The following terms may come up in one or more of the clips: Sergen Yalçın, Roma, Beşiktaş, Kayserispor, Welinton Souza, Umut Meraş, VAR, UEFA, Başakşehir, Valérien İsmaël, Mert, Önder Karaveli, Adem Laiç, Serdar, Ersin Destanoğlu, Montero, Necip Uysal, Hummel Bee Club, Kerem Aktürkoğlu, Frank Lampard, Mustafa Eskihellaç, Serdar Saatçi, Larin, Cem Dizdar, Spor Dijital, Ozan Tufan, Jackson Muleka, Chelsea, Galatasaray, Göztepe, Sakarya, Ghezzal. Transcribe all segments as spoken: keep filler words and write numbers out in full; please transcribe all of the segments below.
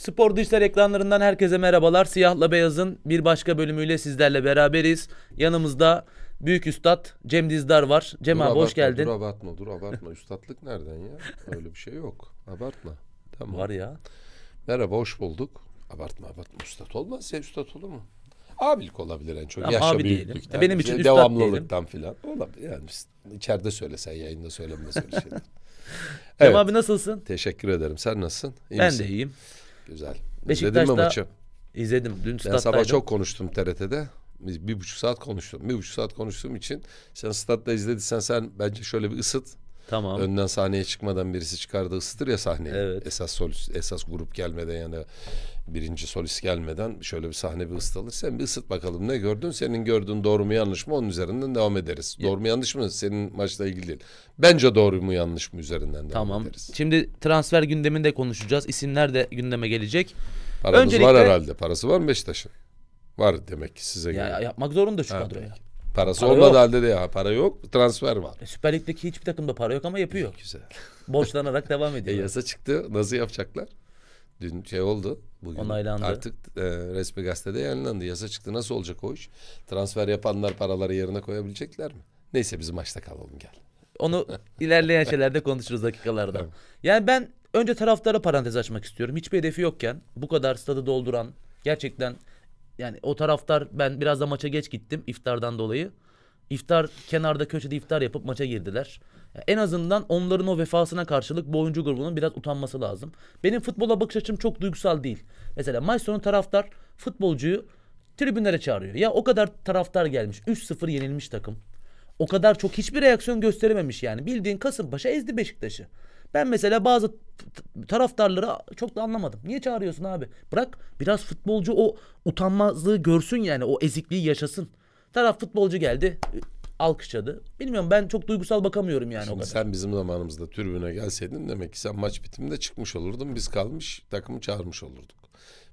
Spor Dijital ekranlarından herkese merhabalar. Siyahla Beyaz'ın bir başka bölümüyle sizlerle beraberiz. Yanımızda Büyük Üstad Cem Dizdar var. Cem dur abi abartma, hoş geldin. Dur abartma, dur abartma. Üstatlık nereden ya? Öyle bir şey yok. Abartma. Tamam. Var ya. Merhaba, hoş bulduk. Abartma, abartma. Üstad olmaz ya, üstad olur mu? Abilik olabilir en çok. Yaşa büyüklükten. Benim için üstad devamlılıktan filan. Olabilir. Yani içeride söylesen, yayında söylemesen bir şeyden. Evet. Cem abi nasılsın? Teşekkür ederim. Sen nasılsın? İyi ben misin? De iyiyim. Güzel. İzledin mi maçı? İzledim. Dün ben sabah çok konuştum T R T'de. Biz bir buçuk saat konuştum. Bir buçuk saat konuştuğum için sen statta izlediysen sen bence şöyle bir ısıt. Tamam. Önden sahneye çıkmadan birisi çıkardı ısıtır ya sahneyi. Evet. Esas solist, esas grup gelmeden yani birinci solist gelmeden şöyle bir sahne bir ısıtılır. Sen bir ısıt bakalım ne gördün? Senin gördüğün doğru mu yanlış mı? Onun üzerinden devam ederiz. Evet. Doğru mu yanlış mı? Senin maçla ilgili değil. Bence doğru mu yanlış mı üzerinden devam tamam. ederiz. Tamam. Şimdi transfer gündeminde konuşacağız. İsimler de gündeme gelecek. Paramız öncelikle... var herhalde. Parası var mı Beşiktaş'ın? Var demek ki size ya göre. Yapmak zorunda şu ha, kadroya. Parası para olmadı halde de ya. Para yok. Transfer var. E, Süper Lig'deki hiçbir takımda para yok ama yapıyor. Güzel. Borçlanarak devam ediyor. E, yasa çıktı. Nasıl yapacaklar? Dün şey oldu. Bugün onaylandı. Artık e, resmi gazetede yayınlandı. Yasa çıktı. Nasıl olacak o iş? Transfer yapanlar paraları yerine koyabilecekler mi? Neyse biz maçta kalalım gel. Onu ilerleyen şeylerde konuşuruz dakikalarda. Tamam. Yani ben önce taraftara parantez açmak istiyorum. Hiçbir hedefi yokken bu kadar stadı dolduran gerçekten... Yani o taraftar, ben biraz da maça geç gittim iftardan dolayı. İftar, kenarda köşede iftar yapıp maça girdiler. Yani en azından onların o vefasına karşılık bu oyuncu grubunun biraz utanması lazım. Benim futbola bakış açım çok duygusal değil. Mesela maç sonu taraftar futbolcuyu tribünlere çağırıyor. Ya o kadar taraftar gelmiş, üç sıfır yenilmiş takım. O kadar çok hiçbir reaksiyon gösterememiş yani. Bildiğin Kasımpaşa ezdi Beşiktaş'ı. Ben mesela bazı taraftarları çok da anlamadım. Niye çağırıyorsun abi? Bırak biraz futbolcu o utanmazlığı görsün yani, o ezikliği yaşasın. Taraf futbolcu geldi, alkışladı. Bilmiyorum, ben çok duygusal bakamıyorum yani. Şimdi o kadar. Sen bizim zamanımızda tribüne gelseydin demek ki sen maç bitiminde çıkmış olurdun. Biz kalmış takımı çağırmış olurduk.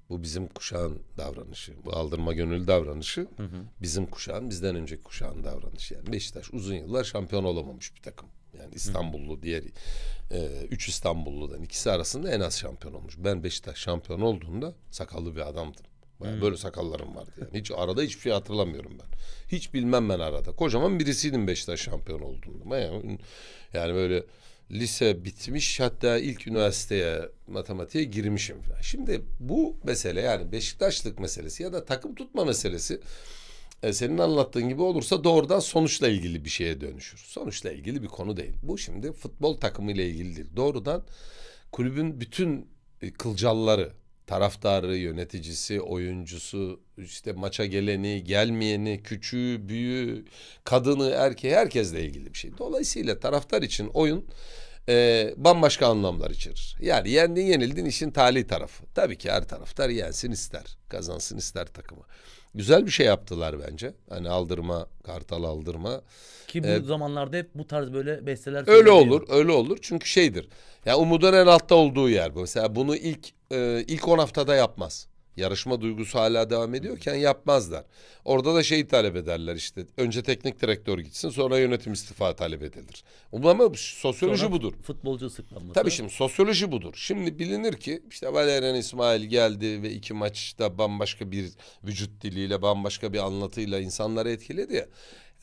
Bu bizim kuşağın davranışı. Bu aldırma gönüllü davranışı. Hı hı. Bizim kuşağın, bizden önceki kuşağın davranışı. Yani Beşiktaş uzun yıllar şampiyon olamamış bir takım. Yani İstanbullu, hı hı. diğer e, üç İstanbullu'dan ikisi arasında en az şampiyon olmuş. Ben Beşiktaş şampiyon olduğunda sakallı bir adamdım. Bayağı böyle sakallarım vardı. Yani hiç arada hiçbir şey hatırlamıyorum ben. Hiç bilmem ben arada. Kocaman birisiydim Beşiktaş şampiyon olduğunda. Bayağı, yani böyle lise bitmiş, hatta ilk üniversiteye matematiğe girmişim falan. Şimdi bu mesele, yani Beşiktaşlık meselesi ya da takım tutma meselesi e, senin anlattığın gibi olursa doğrudan sonuçla ilgili bir şeye dönüşür. Sonuçla ilgili bir konu değil. Bu şimdi futbol takımıyla ilgili değil. Doğrudan kulübün bütün kılcalları, taraftarı, yöneticisi, oyuncusu, işte maça geleni, gelmeyeni, küçüğü, büyüğü, kadını, erkeği, herkesle ilgili bir şey. Dolayısıyla taraftar için oyun e, bambaşka anlamlar içerir. Yani yendin yenildin işin talih tarafı. Tabii ki her taraftar yensin ister, kazansın ister takımı. Güzel bir şey yaptılar bence. Hani aldırma, kartal aldırma. Ki bu ee, zamanlarda hep bu tarz böyle besteler... Öyle olur, öyle olur. Çünkü şeydir. Ya yani umudun en altta olduğu yer bu. Mesela bunu ilk e, ilk on haftada yapmaz. Yarışma duygusu hala devam ediyorken yapmazlar. Orada da şeyi talep ederler işte. Önce teknik direktör gitsin, sonra yönetim istifa talep edilir. Ama sosyoloji sonra budur. Futbolcu sıklanması. Tabii şimdi sosyoloji budur. Şimdi bilinir ki işte Valérien İsmaël geldi ve iki maçta bambaşka bir vücut diliyle, bambaşka bir anlatıyla insanları etkiledi ya.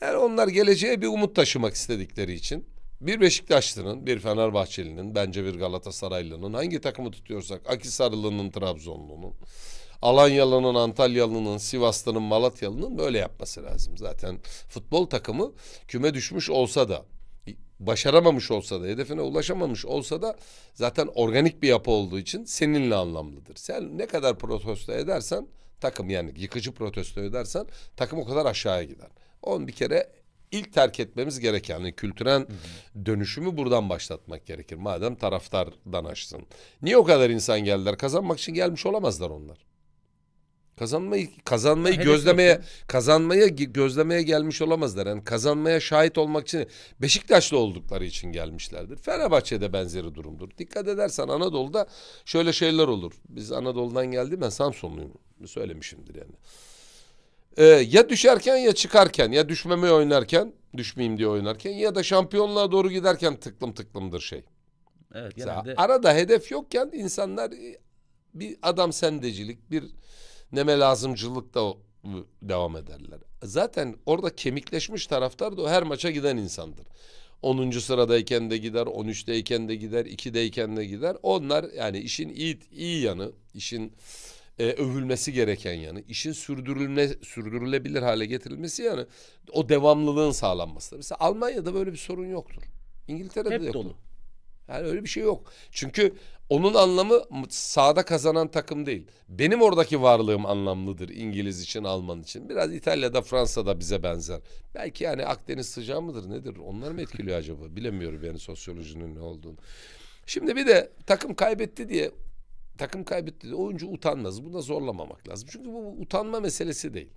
Yani onlar geleceğe bir umut taşımak istedikleri için. Bir Beşiktaşlı'nın, bir Fenerbahçeli'nin, bence bir Galatasaraylı'nın, hangi takımı tutuyorsak, Akhisarlı'nın, Trabzonlu'nun, Alanyalı'nın, Antalyalı'nın, Sivaslı'nın, Malatyalı'nın böyle yapması lazım. Zaten futbol takımı küme düşmüş olsa da, başaramamış olsa da, hedefine ulaşamamış olsa da zaten organik bir yapı olduğu için seninle anlamlıdır. Sen ne kadar protesto edersen takım, yani yıkıcı protesto edersen takım o kadar aşağıya gider. On bir kere İlk terk etmemiz gereken, yani kültürel hı hı. dönüşümü buradan başlatmak gerekir. Madem taraftardan açsın. Niye o kadar insan geldiler? Kazanmak için gelmiş olamazlar onlar. Kazanmayı kazanmayı ya, gözlemeye, kazanmaya gözlemeye gelmiş olamazlar. Yani kazanmaya şahit olmak için, Beşiktaşlı oldukları için gelmişlerdir. Fenerbahçe'de benzeri durumdur. Dikkat edersen Anadolu'da şöyle şeyler olur. Biz Anadolu'dan geldi, ben Samsunluyum. Söylemişimdir yani. Ee, ya düşerken ya çıkarken, ya düşmemeye oynarken, düşmeyeyim diye oynarken, ya da şampiyonluğa doğru giderken tıklım tıklımdır şey. Evet, genelde... Arada hedef yokken insanlar bir adam sendecilik, bir neme lazımcılık da devam ederler. Zaten orada kemikleşmiş taraftar da o her maça giden insandır. onuncu sıradayken de gider, on üçteyken de gider, ikideyken de gider. Onlar yani işin iyi, iyi yanı, işin e, övülmesi gereken yanı, işin sürdürülme, sürdürülebilir hale getirilmesi yani o devamlılığın sağlanması. Mesela Almanya'da böyle bir sorun yoktur. İngiltere'de de yoktur. Yani öyle bir şey yok. Çünkü onun anlamı sahada kazanan takım değil. Benim oradaki varlığım anlamlıdır İngiliz için, Alman için. Biraz İtalya'da, Fransa'da bize benzer. Belki yani Akdeniz sıcağı mıdır nedir? Onlar mı etkiliyor acaba? Bilemiyorum yani sosyolojinin ne olduğunu. Şimdi bir de takım kaybetti diye takım kaybetti diye oyuncu utanmaz. Buna zorlamamak lazım. Çünkü bu utanma meselesi değil.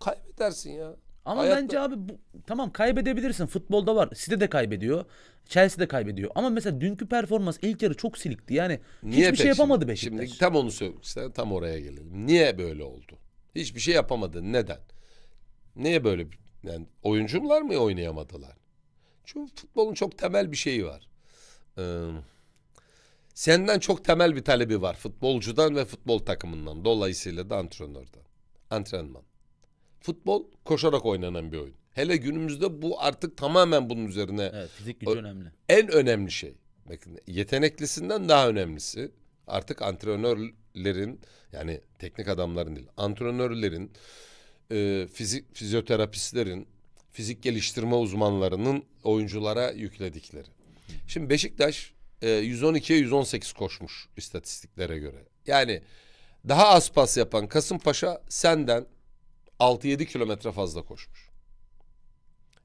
Kaybedersin ya. Ama hayatta... bence abi bu, tamam kaybedebilirsin. Futbolda var. City de kaybediyor. Chelsea de kaybediyor. Ama mesela dünkü performans ilk yarı çok silikti. Yani niye hiçbir şey yapamadı Beşiktaş. Şimdi tam onu söyleyeyim. Tam oraya gelelim. Niye böyle oldu? Hiçbir şey yapamadı. Neden? Niye böyle? Yani oyuncular mı oynayamadılar? Çünkü futbolun çok temel bir şeyi var. Ee, senden çok temel bir talebi var. Futbolcudan ve futbol takımından. Dolayısıyla da antrenörden. Antrenman. Futbol koşarak oynanan bir oyun. Hele günümüzde bu artık tamamen bunun üzerine. Evet, fizik gücü önemli. En önemli şey. Bakın yeteneklisinden daha önemlisi artık antrenörlerin yani teknik adamların değil, antrenörlerin, e, fizik fizyoterapistlerin, fizik geliştirme uzmanlarının oyunculara yükledikleri. Şimdi Beşiktaş e, yüz on ikiye yüz on sekiz koşmuş istatistiklere göre. Yani daha az pas yapan Kasımpaşa senden altı yedi kilometre fazla koşmuş.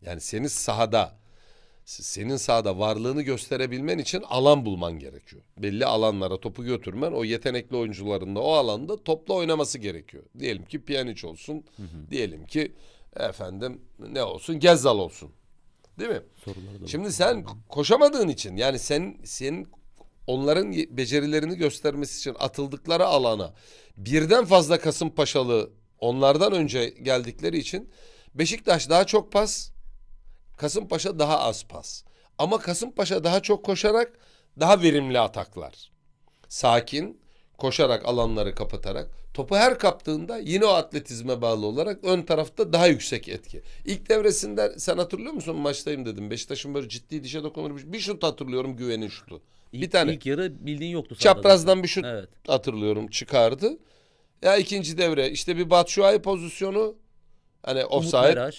Yani senin sahada, senin sahada varlığını gösterebilmen için alan bulman gerekiyor. Belli alanlara topu götürmen, o yetenekli oyuncuların da o alanda topla oynaması gerekiyor. Diyelim ki Pjanic olsun, hı hı. diyelim ki efendim ne olsun, Ghezzal olsun. Değil mi? Şimdi sen koşamadığın için, yani sen senin onların becerilerini göstermesi için atıldıkları alana birden fazla Kasımpaşalı onlardan önce geldikleri için Beşiktaş daha çok pas, Kasımpaşa daha az pas. Ama Kasımpaşa daha çok koşarak daha verimli ataklar. Sakin, koşarak alanları kapatarak, topu her kaptığında yine o atletizme bağlı olarak ön tarafta daha yüksek etki. İlk devresinde sen hatırlıyor musun, maçtayım dedim. Beşiktaş'ın böyle ciddi dişe dokunulmuş bir şut hatırlıyorum, güvenin şutu. Bir ilk, tane. İlk yarı bildiğin yoktu. Çaprazdan bir şut evet. hatırlıyorum çıkardı. Ya ikinci devre işte bir Batshuayi pozisyonu hani offside.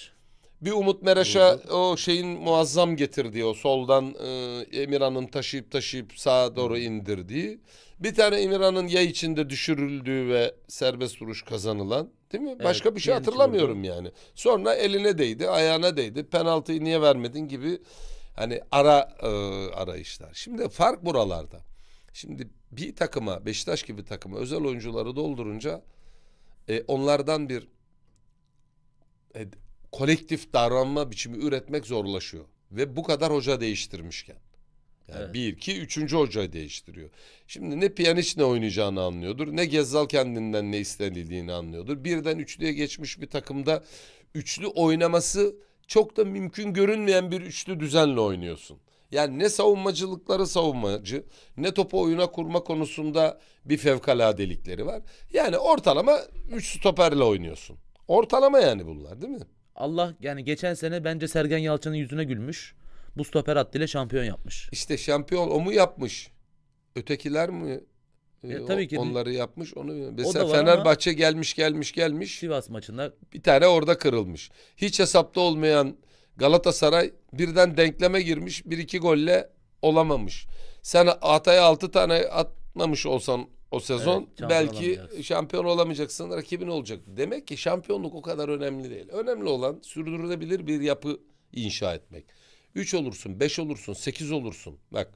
Bir Umut Meraş'a o şeyin muazzam getirdiği o soldan e, Emirhan'ın taşıyıp taşıyıp sağa doğru indirdiği. Bir tane Emirhan'ın ya içinde düşürüldüğü ve serbest vuruş kazanılan, değil mi? Başka evet, bir şey hatırlamıyorum yani. Sonra eline değdi, ayağına değdi. Penaltıyı niye vermedin gibi hani ara e, arayışlar. Şimdi fark buralarda. Şimdi bir takıma, Beşiktaş gibi takıma özel oyuncuları doldurunca e, onlardan bir e, kolektif davranma biçimi üretmek zorlaşıyor. Ve bu kadar hoca değiştirmişken. Yani evet. bir, iki, üçüncü hocayı değiştiriyor. Şimdi ne Pjanic ne oynayacağını anlıyordur, ne Ghezzal kendinden ne istenildiğini anlıyordur. Birden üçlüye geçmiş bir takımda üçlü oynaması çok da mümkün görünmeyen bir üçlü düzenle oynuyorsun. Yani ne savunmacılıkları savunmacı, ne topu oyuna kurma konusunda bir fevkaladelikleri var. Yani ortalama üç stoperle oynuyorsun. Ortalama yani bunlar, değil mi? Allah yani geçen sene bence Sergen Yalçın'ın yüzüne gülmüş. Bu stoper hattıyla şampiyon yapmış. İşte şampiyon o mu yapmış? Ötekiler mi e, tabii ki onları yapmış? Onu mesela Fenerbahçe gelmiş gelmiş gelmiş. Sivas maçında. Bir tane orada kırılmış. Hiç hesapta olmayan Galatasaray birden denkleme girmiş, bir iki golle olamamış. Sen Hatay'a altı tane atmamış olsan o sezon evet, belki şampiyon olamayacaksın, rakibin olacak. Demek ki şampiyonluk o kadar önemli değil. Önemli olan sürdürülebilir bir yapı inşa etmek. Üç olursun, beş olursun, sekiz olursun. Bak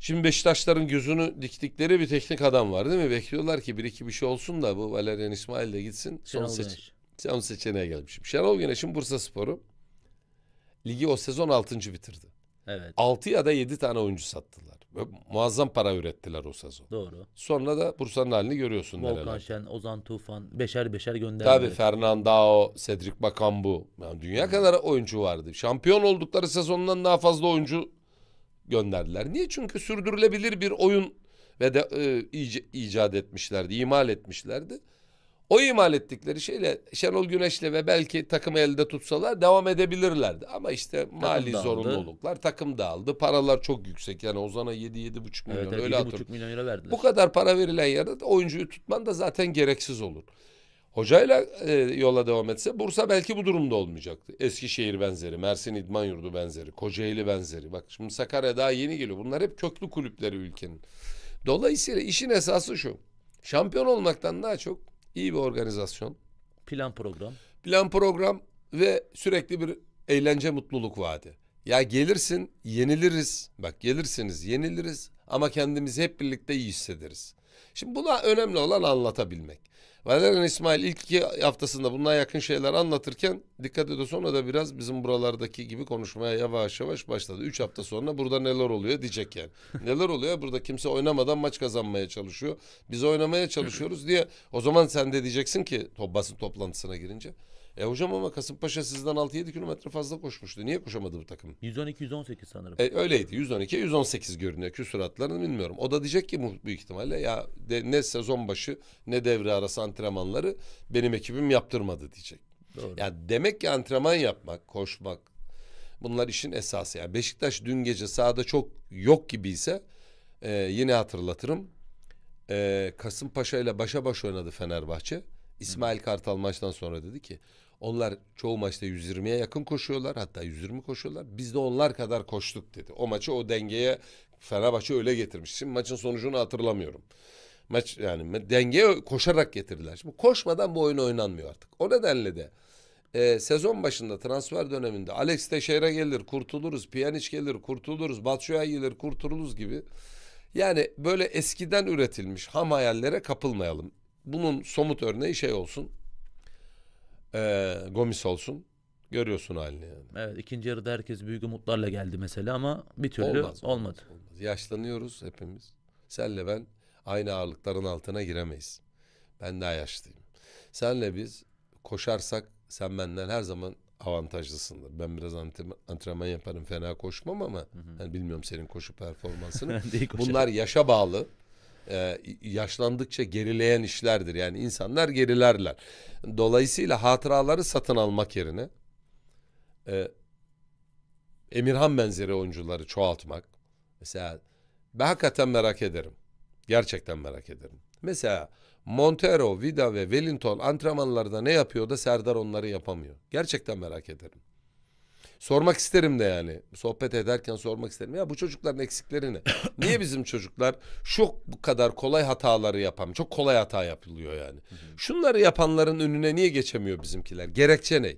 şimdi Beşiktaşların gözünü diktikleri bir teknik adam var, değil mi? Bekliyorlar ki bir iki bir şey olsun da bu Valérien İsmaël de gitsin. Son seçim. Son seçeneğe gelmişim. Şenol Güneş'in Bursa Spor'u ligi o sezon altıncı bitirdi. Evet. altı ya da yedi tane oyuncu sattılar. Ve muazzam para ürettiler o sezon. Doğru. Sonra da Bursa'nın halini görüyorsun. Volkan Şen, Ozan Tufan, beşer beşer gönderdi. Tabii Fernandao, Cedric Bakambu. Yani dünya hmm. kadar oyuncu vardı. Şampiyon oldukları sezondan daha fazla oyuncu gönderdiler. Niye? Çünkü sürdürülebilir bir oyun ve de, e, ic icat etmişlerdi, imal etmişlerdi. O imal ettikleri şeyle Şenol Güneş'le ve belki takımı elde tutsalar devam edebilirlerdi. Ama işte mali takım zorunluluklar, aldı. takım dağıldı. Paralar çok yüksek. Yani Ozan'a yedi yedi buçuk milyon, evet, öyle yedi buçuk milyon lira verdiler. Bu kadar para verilen yerde oyuncuyu tutman da zaten gereksiz olur. Hocayla e, yola devam etse Bursa belki bu durumda olmayacaktı. Eskişehir benzeri, Mersin İdmanyurdu benzeri, Kocaeli benzeri. Bak şimdi Sakarya daha yeni geliyor. Bunlar hep köklü kulüpleri ülkenin. Dolayısıyla işin esası şu. Şampiyon olmaktan daha çok iyi bir organizasyon. Plan program. Plan program ve sürekli bir eğlence, mutluluk vaadi. Ya gelirsin, yeniliriz. Bak gelirsiniz, yeniliriz ama kendimizi hep birlikte iyi hissederiz. Şimdi buna önemli olan anlatabilmek. Valérien İsmaël ilk iki haftasında bundan yakın şeyler anlatırken dikkat edin, sonra da biraz bizim buralardaki gibi konuşmaya yavaş yavaş başladı. Üç hafta sonra burada neler oluyor diyecek yani. Neler oluyor? Burada kimse oynamadan maç kazanmaya çalışıyor. Biz oynamaya çalışıyoruz diye. O zaman sen de diyeceksin ki basın toplantısına girince. E hocam ama Kasımpaşa sizden altı yedi kilometre fazla koşmuştu. Niye koşamadı bu takım? yüz on iki yüz on sekiz sanırım. E, öyleydi. yüz on iki yüz on sekiz görünüyor. Küsuratlarını bilmiyorum. O da diyecek ki büyük ihtimalle ya de, ne sezon başı ne devre arası antrenmanları benim ekibim yaptırmadı diyecek. Doğru. Yani demek ki antrenman yapmak, koşmak, bunlar işin esası. Yani Beşiktaş dün gece sahada çok yok gibiyse e, yine hatırlatırım. E, Kasımpaşa ile başa baş oynadı Fenerbahçe. İsmail Kartal maçtan sonra dedi ki onlar çoğu maçta yüz yirmiye yakın koşuyorlar, hatta yüz yirmi koşuyorlar. Biz de onlar kadar koştuk dedi. O maçı o dengeye Fenerbahçe öyle getirmiş. Şimdi maçın sonucunu hatırlamıyorum. Maç yani dengeye koşarak getirdiler. Şimdi koşmadan bu oyun oynanmıyor artık. O nedenle de e, sezon başında transfer döneminde Alex Teixeira gelir kurtuluruz, Pjanic gelir kurtuluruz, Batshuayi gelir kurtuluruz gibi. Yani böyle eskiden üretilmiş ham hayallere kapılmayalım. Bunun somut örneği şey olsun, ee, Gomis olsun, görüyorsun halini yani. Evet, ikinci yarıda herkes büyük umutlarla geldi mesela ama bir türlü olmaz, olmaz, olmadı. Olmaz. Yaşlanıyoruz hepimiz. Senle ben aynı ağırlıkların altına giremeyiz. Ben daha yaşlıyım. Senle biz koşarsak sen benden her zaman avantajlısındır. Ben biraz antrenman yaparım, fena koşmam ama hı hı. Yani bilmiyorum senin koşu performansını. Bunlar yaşa bağlı. Ee, yaşlandıkça gerileyen işlerdir. Yani insanlar gerilerler. Dolayısıyla hatıraları satın almak yerine e, Emirhan benzeri oyuncuları çoğaltmak. Mesela ben hakikaten merak ederim. Gerçekten merak ederim. Mesela Montero, Vida ve Wellington antrenmanlarda ne yapıyor da Serdar onları yapamıyor. Gerçekten merak ederim. Sormak isterim de yani. Sohbet ederken sormak isterim. Ya bu çocukların eksikleri ne? Niye bizim çocuklar şu kadar kolay hataları yapamıyor? Çok kolay hata yapılıyor yani. Hı hı. Şunları yapanların önüne niye geçemiyor bizimkiler? Gerekçe ne?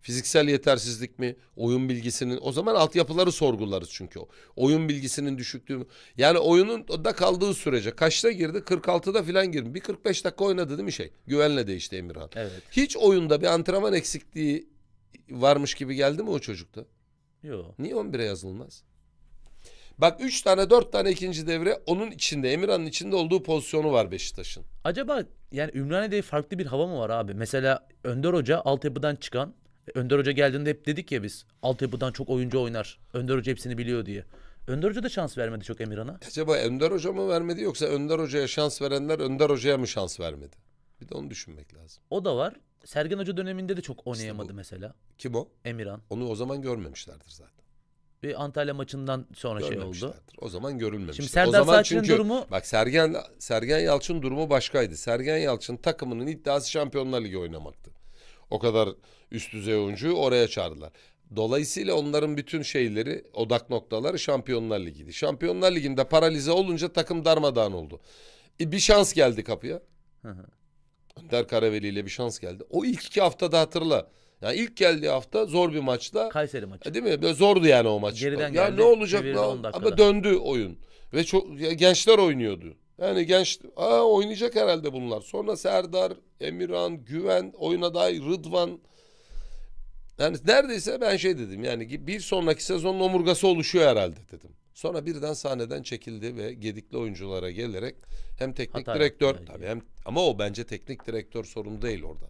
Fiziksel yetersizlik mi? Oyun bilgisinin... O zaman altyapıları sorgularız çünkü. Oyun bilgisinin düşüklüğü mü? Yani oyunun da kaldığı sürece. Kaçta girdi? kırk altıda falan girdi. Bir kırk beş dakika oynadı değil mi şey? Güvenle değişti Emirhan. Evet. Hiç oyunda bir antrenman eksikliği varmış gibi geldi mi o çocukta? Yok. Niye on bire yazılmaz? Bak üç tane dört tane ikinci devre onun içinde, Emirhan'ın içinde olduğu pozisyonu var Beşiktaş'ın. Acaba yani Ümraniye'de farklı bir hava mı var abi? Mesela Önder Hoca altyapıdan çıkan, Önder Hoca geldiğinde hep dedik ya biz altyapıdan çok oyuncu oynar. Önder Hoca hepsini biliyor diye. Önder Hoca da şans vermedi çok Emirhan'a. Acaba Önder Hoca mı vermedi yoksa Önder Hoca'ya şans verenler Önder Hoca'ya mı şans vermedi? Bir de onu düşünmek lazım. O da var. Sergen Hoca döneminde de çok oynayamadı işte mesela. Kim o? Emirhan. Onu o zaman görmemişlerdir zaten. Bir Antalya maçından sonra şey oldu. O zaman görülmemişti. Şimdi Serdar o zaman çünkü, durumu... Bak Sergen, Sergen Yalçın durumu başkaydı. Sergen Yalçın takımının iddiası Şampiyonlar Ligi oynamaktı. O kadar üst düzey oyuncuyu oraya çağırdılar. Dolayısıyla onların bütün şeyleri, odak noktaları Şampiyonlar Ligi'ydi. Şampiyonlar Ligi'nde paralize olunca takım darmadağın oldu. E, bir şans geldi kapıya. Hı hı. Önder Karaveli ile bir şans geldi. O ilk iki haftada hatırla. Yani ilk geldiği hafta zor bir maçta. Kayseri maçı. Değil mi? Böyle zordu yani o maç. Geriden ya geldi, ne olacak lan? Ama döndü oyun. Ve çok gençler oynuyordu. Yani genç aa oynayacak herhalde bunlar. Sonra Serdar, Emirhan, Güven, oyuna dair Rıdvan. Yani neredeyse ben şey dedim. Yani bir sonraki sezonun omurgası oluşuyor herhalde dedim. Sonra birden sahneden çekildi ve gedikli oyunculara gelerek hem teknik Hata direktör tabii hem ama o bence teknik direktör sorun değil orada.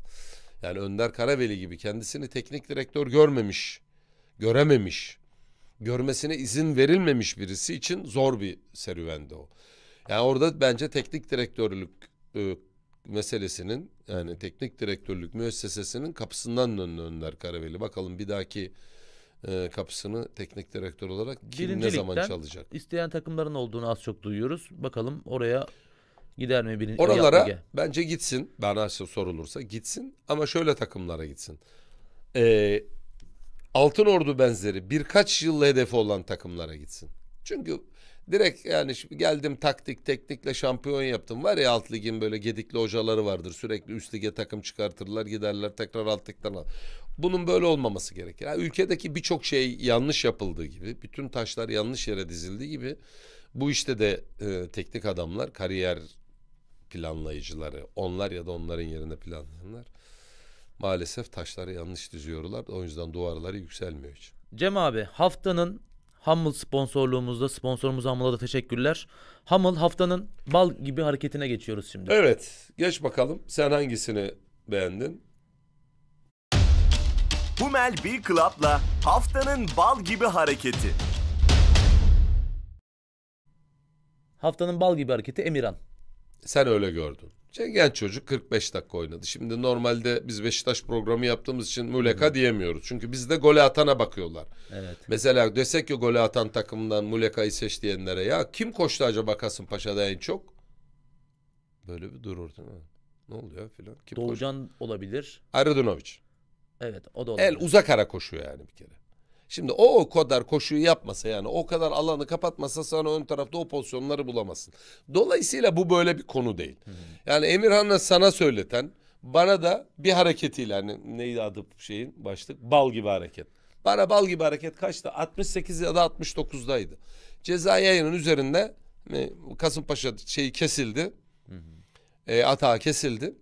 Yani Önder Karaveli gibi kendisini teknik direktör görmemiş, görememiş, görmesine izin verilmemiş birisi için zor bir serüvendi o. Yani orada bence teknik direktörlük e, meselesinin, yani teknik direktörlük müessesesinin kapısından döndü Önder Karaveli. Bakalım bir dahaki e, kapısını teknik direktör olarak kim ne zaman çalacak? İsteyen takımların olduğunu az çok duyuyoruz. Bakalım oraya gider mi? Birinci, oralara bence gitsin. Bana sorulursa gitsin ama şöyle takımlara gitsin. Eee Altınordu benzeri birkaç yıllık hedefi olan takımlara gitsin. Çünkü direkt yani geldim taktik teknikle şampiyon yaptım. Var ya alt ligin böyle gedikli hocaları vardır. Sürekli üst lige takım çıkartırlar, giderler tekrar alt ligden al. Bunun böyle olmaması gerekir. Yani ülkedeki birçok şey yanlış yapıldığı gibi, bütün taşlar yanlış yere dizildiği gibi bu işte de e, teknik adamlar, kariyer planlayıcıları, onlar ya da onların yerine planlayanlar maalesef taşları yanlış diziyorlar. O yüzden duvarları yükselmiyor hiç. Cem abi, haftanın Hummel sponsorluğumuzda, sponsorumuz Hummel'a da teşekkürler. Hummel haftanın bal gibi hareketine geçiyoruz şimdi. Evet, geç bakalım. Sen hangisini beğendin? Hummel Bee Club'la haftanın bal gibi hareketi. Haftanın bal gibi hareketi Emirhan. Sen öyle gördün. Genç çocuk kırk beş dakika oynadı. Şimdi normalde biz Beşiktaş programı yaptığımız için Muleka hmm. diyemiyoruz. Çünkü bizde gole atana bakıyorlar. Evet. Mesela desek ki gole atan takımdan Muleka'yı seç diyenlere, ya kim koştu acaba Kasımpaşa'da en çok? Böyle bir durur değil mi? Ne oluyor filan? Doğucan koştu? Olabilir. Arıdunovic. Evet, o da olabilir. El uzak ara koşuyor yani bir kere. Şimdi o o kadar koşuyu yapmasa, yani o kadar alanı kapatmasa sana ön tarafta o pozisyonları bulamazsın. Dolayısıyla bu böyle bir konu değil. Hmm. Yani Emirhan'la sana söyleten, bana da bir hareketiyle, hani neydi adı şeyin başlık? Bal gibi hareket. Bana bal gibi hareket kaçtı? altmış sekiz ya da altmış dokuz'daydı. Ceza yayının üzerinde Kasımpaşa şeyi kesildi. Hmm. E, atağı kesildi.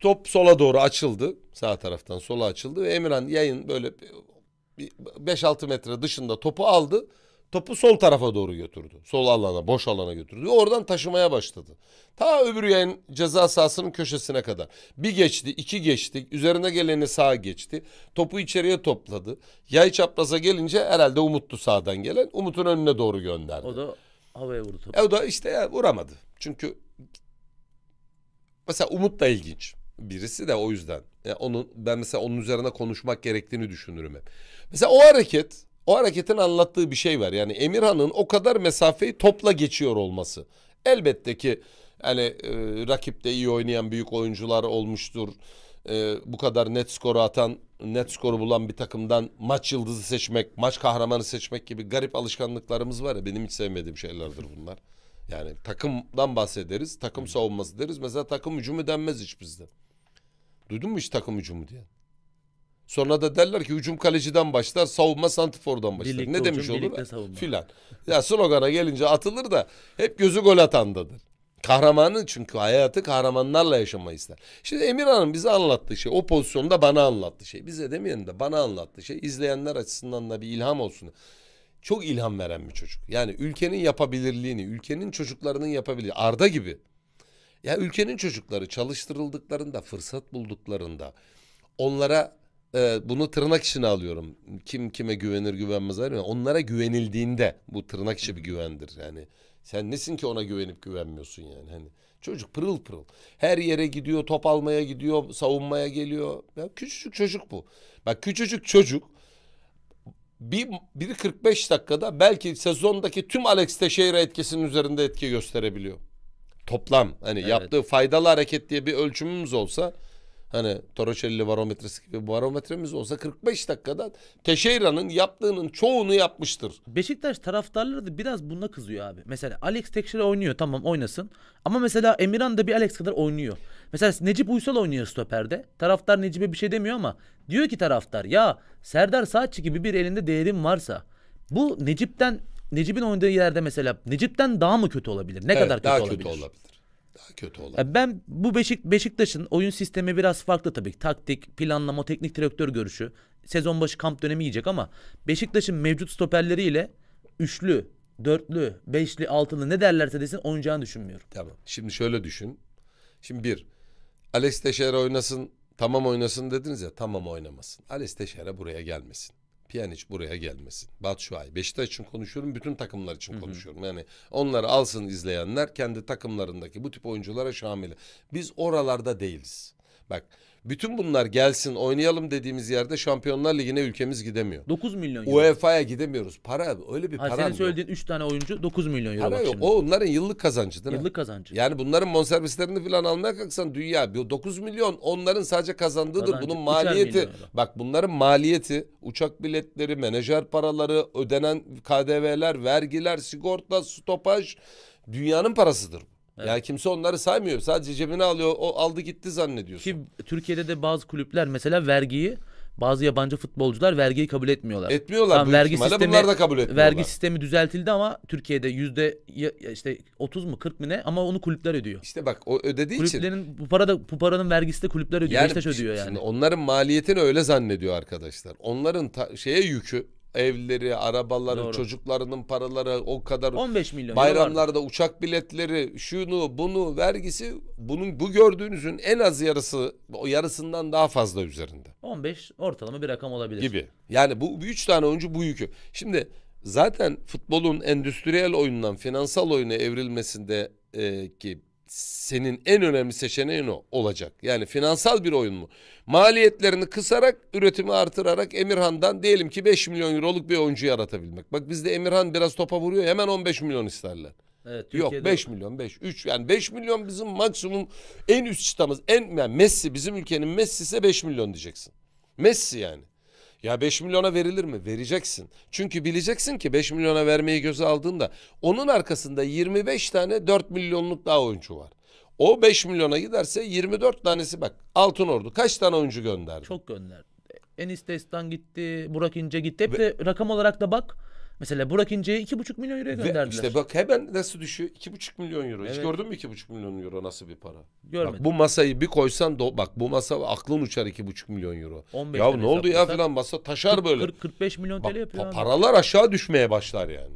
Top sola doğru açıldı. Sağ taraftan sola açıldı. Ve Emirhan yayın böyle beş altı metre dışında topu aldı. Topu sol tarafa doğru götürdü. Sol alana, boş alana götürdü. Oradan taşımaya başladı. Ta öbür yayın ceza sahasının köşesine kadar. Bir geçti, iki geçti. Üzerine geleni sağa geçti. Topu içeriye topladı. Yay çapraza gelince herhalde Umut'tu sağdan gelen. Umut'un önüne doğru gönderdi. O da havaya vurdu topu. E, o da işte ya, vuramadı. Çünkü mesela Umut da ilginç. Birisi de o yüzden. Yani onun, ben mesela onun üzerine konuşmak gerektiğini düşünürüm hep. Mesela o hareket, o hareketin anlattığı bir şey var. Yani Emirhan'ın o kadar mesafeyi topla geçiyor olması. Elbette ki yani e, rakipte iyi oynayan büyük oyuncular olmuştur. E, bu kadar net skoru atan, net skoru bulan bir takımdan maç yıldızı seçmek, maç kahramanı seçmek gibi garip alışkanlıklarımız var ya, benim hiç sevmediğim şeylerdir bunlar. Yani takımdan bahsederiz, takım savunması deriz. Mesela takım hücumu denmez hiç bizde. Duydun mu hiç takım hücumu diye? Sonra da derler ki hücum kaleciden başlar, savunma santifordan başlar. Birlikte ne hücum, demiş olur filan. Ya slogana gelince atılır da hep gözü gol atandadır. Kahramanı, çünkü hayatı kahramanlarla yaşamayı ister. Şimdi Emirhan'ın bize anlattığı şey, o pozisyonda bana anlattığı şey, bize demeyelim de bana anlattığı şey, izleyenler açısından da bir ilham olsun. Çok ilham veren bir çocuk. Yani ülkenin yapabilirliğini, ülkenin çocuklarının yapabilir, Arda gibi. Ya ülkenin çocukları çalıştırıldıklarında, fırsat bulduklarında, onlara e, bunu tırnak içine alıyorum. Kim kime güvenir güvenmez ayrı. Onlara güvenildiğinde, bu tırnak içi bir güvendir. Yani sen nesin ki ona güvenip güvenmiyorsun yani. Hani çocuk pırıl pırıl. Her yere gidiyor, top almaya gidiyor, savunmaya geliyor. Ya küçücük çocuk bu. Bak küçücük çocuk. Bir, bir kırk beş dakikada belki sezondaki tüm Alex Teixeira etkisinin üzerinde etki gösterebiliyor. Toplam hani evet, yaptığı faydalı hareket diye bir ölçümümüz olsa, hani Torricelli barometresi gibi barometremiz olsa, kırk beş dakikada Teixeira'nın yaptığının çoğunu yapmıştır. Beşiktaş taraftarları da biraz bununla kızıyor abi. Mesela Alex Teixeira oynuyor, tamam oynasın, ama mesela Emirhan da bir Alex kadar oynuyor. Mesela Necip Uysal oynuyor stoperde. Taraftar Necip'e bir şey demiyor ama diyor ki taraftar, ya Serdar Saatçi gibi bir elinde değerim varsa bu Necip'ten, Necip'in oynadığı yerde mesela Necip'ten daha mı kötü olabilir? Ne evet, kadar kötü daha olabilir? Kötü olabilir. Daha kötü olan. Ben bu Beşik, Beşiktaş'ın oyun sistemi biraz farklı tabii. Taktik, planlama, teknik direktör görüşü. Sezon başı kamp dönemi yiyecek ama Beşiktaş'ın mevcut stoperleriyle üçlü, dörtlü, beşli, altılı ne derlerse desin oynayacağını düşünmüyorum. Tamam. Şimdi şöyle düşün. Şimdi bir, Alex Teixeira oynasın, tamam oynasın dediniz ya, tamam oynamasın. Alex Teixeira buraya gelmesin. Pjanic buraya gelmesin. Batshuayi. Beşiktaş için konuşuyorum. Bütün takımlar için Hı -hı. konuşuyorum. Yani onları alsın izleyenler. Kendi takımlarındaki bu tip oyunculara şamil. Biz oralarda değiliz. Bak, bütün bunlar gelsin oynayalım dediğimiz yerde Şampiyonlar Ligi'ne ülkemiz gidemiyor. dokuz milyon euro. U E F A'ya gidemiyoruz. Para öyle bir ha, para. Senin söylediğin üç tane oyuncu dokuz milyon euro. Para yok. Şimdi. O onların yıllık kazancı değil mi? Yıllık kazancı. Yani bunların bonservislerini falan almaya kalksan dünya dokuz milyon onların sadece kazandığıdır. Kazancı. Bunun maliyeti. Bak bunların maliyeti uçak biletleri, menajer paraları, ödenen K D V'ler, vergiler, sigorta, stopaj dünyanın parasıdır. Evet. Ya kimse onları saymıyor. Sadece cebine alıyor. O aldı gitti zannediyorsun. Ki Türkiye'de de bazı kulüpler mesela vergiyi, bazı yabancı futbolcular vergiyi kabul etmiyorlar. Etmiyorlar. Tamam, vergi sistemi, bunlar da kabul etmiyorlar. Vergi sistemi düzeltildi ama Türkiye'de yüzde işte otuz mu kırk mı ne ama onu kulüpler ödüyor. İşte bak o ödediği kulüplerin, için. Bu, para da, bu paranın vergisi de kulüpler ödüyor. Yani, Beşiktaş ödüyor yani. Onların maliyetini öyle zannediyor arkadaşlar. Onların ta, şeye yükü. Evleri, arabaları, doğru, çocuklarının paraları o kadar. on beş milyon. Bayramlarda uçak biletleri, şunu, bunu, vergisi bunun bu gördüğünüzün en az yarısı, o yarısından daha fazla üzerinde. on beş ortalama bir rakam olabilir. Gibi. Yani bu üç tane oyuncu bu yükü. Şimdi zaten futbolun endüstriyel oyundan finansal oyuna evrilmesinde e, ki senin en önemli seçeneğin o olacak. Yani finansal bir oyun mu? Maliyetlerini kısarak, üretimi artırarak Emirhan'dan diyelim ki beş milyon euroluk bir oyuncu yaratabilmek. Bak bizde Emirhan biraz topa vuruyor hemen on beş milyon isterler. Evet, yok beş milyon beş üç yani beş milyon bizim maksimum en üst çıtamız. En, yani Messi bizim ülkenin Messi ise beş milyon diyeceksin. Messi yani. Ya beş milyona verilir mi? Vereceksin. Çünkü bileceksin ki beş milyona vermeyi göze aldığında onun arkasında yirmi beş tane dört milyonluk daha oyuncu var. O beş milyona giderse yirmi dört tanesi bak. Altınordu kaç tane oyuncu gönderdi? Çok gönderdi. Enis Destan gitti, Burak İnce gitti. Hep de Ve... rakam olarak da bak. Mesela Burak İnce'ye iki buçuk milyon euroya gönderdiler. Ve işte bak hemen nasıl düşüyor? iki buçuk milyon euro. Evet. Hiç gördün mü iki buçuk milyon euro nasıl bir para? Görmedim. Bak, bu masayı bir koysan do bak bu masa aklın uçar iki buçuk milyon euro. Ya ne oldu ya filan masa taşar böyle. kırk kırk beş milyon T L yapıyor. Pa paralar abi. Aşağı düşmeye başlar yani.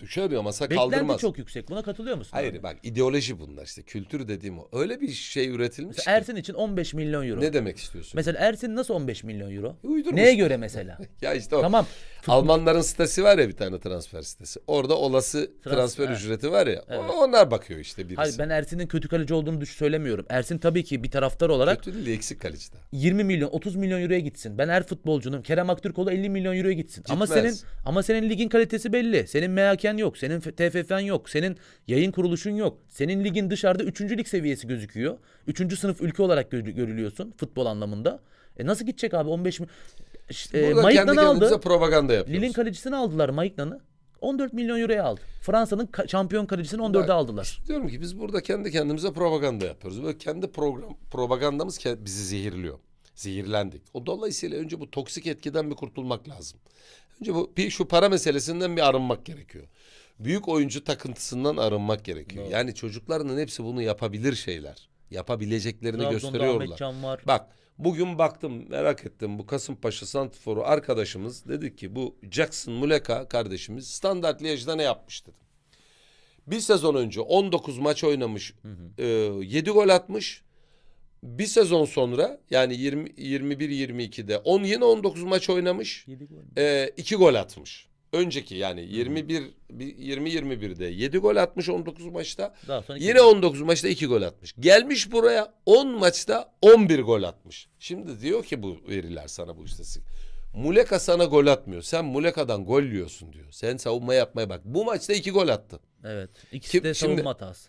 Düşer ya masa beklenti kaldırmaz. Beklenti çok yüksek. Buna katılıyor musun? Hayır abi? Bak ideoloji bunlar işte. Kültür dediğim o. Öyle bir şey üretilmiş mesela ki. Ersin için on beş milyon euro. Ne demek istiyorsun? Mesela Ersin nasıl on beş milyon euro? Uydurmuş. Neye göre mesela? Ya işte o. Tamam. Almanların sitesi var ya bir tane transfer sitesi. Orada olası transfer, transfer evet. ücreti var ya. Evet. Onlar bakıyor işte birisi. Hayır ben Ersin'in kötü kaleci olduğunu düş söylemiyorum. Ersin tabii ki bir taraftar olarak. Kötü değil eksik kaleci de. yirmi milyon otuz milyon euroya gitsin. Ben her futbolcunun Kerem Aktürkoğlu elli milyon euroya gitsin. Gitmez. Ama senin ama senin ligin kalitesi belli. Senin mehaken yok. Senin T F F'n yok. Senin yayın kuruluşun yok. Senin ligin dışarıda üçüncü lig seviyesi gözüküyor. üçüncü sınıf ülke olarak görülüyorsun futbol anlamında. E nasıl gidecek abi on beş milyon? İşte e, Maiknan'ı aldı. Propaganda yapıyoruz. Lille'in kalecisini aldılar Maiknan'ı. on dört milyon euroya aldı. Fransa'nın ka şampiyon kalecisini on dörde aldılar. İşte diyorum ki biz burada kendi kendimize propaganda yapıyoruz. Böyle kendi program propagandamız bizi zehirliyor. Zehirlendik. O dolayısıyla önce bu toksik etkiden bir kurtulmak lazım. Önce bu şu para meselesinden bir arınmak gerekiyor. Büyük oyuncu takıntısından arınmak gerekiyor. Evet. Yani çocukların hepsi bunu yapabilir şeyler. Yapabileceklerini Trabzon'da gösteriyorlar. Bak bugün baktım merak ettim bu Kasımpaşa santiforu arkadaşımız dedi ki bu Jackson Muleka kardeşimiz standart Liej'de ne yapmış dedim. Bir sezon önce on dokuz maç oynamış, hı hı. E, yedi gol atmış. Bir sezon sonra yani yirmi, yirmi bir yirmi iki'de on, yine on dokuz maç oynamış, e, iki gol atmış. Önceki yani yirmi bir yirmi yirmi bir'de yedi gol atmış on dokuz maçta. Yine on dokuz maçta iki gol atmış. Gelmiş buraya on maçta on bir gol atmış. Şimdi diyor ki bu veriler sana bu istatistik. Muleka sana gol atmıyor. Sen Muleka'dan gol yiyorsun diyor. Sen savunma yapmaya bak. Bu maçta iki gol attı. Evet. İkisi Kim, de savunma şimdi, hatası.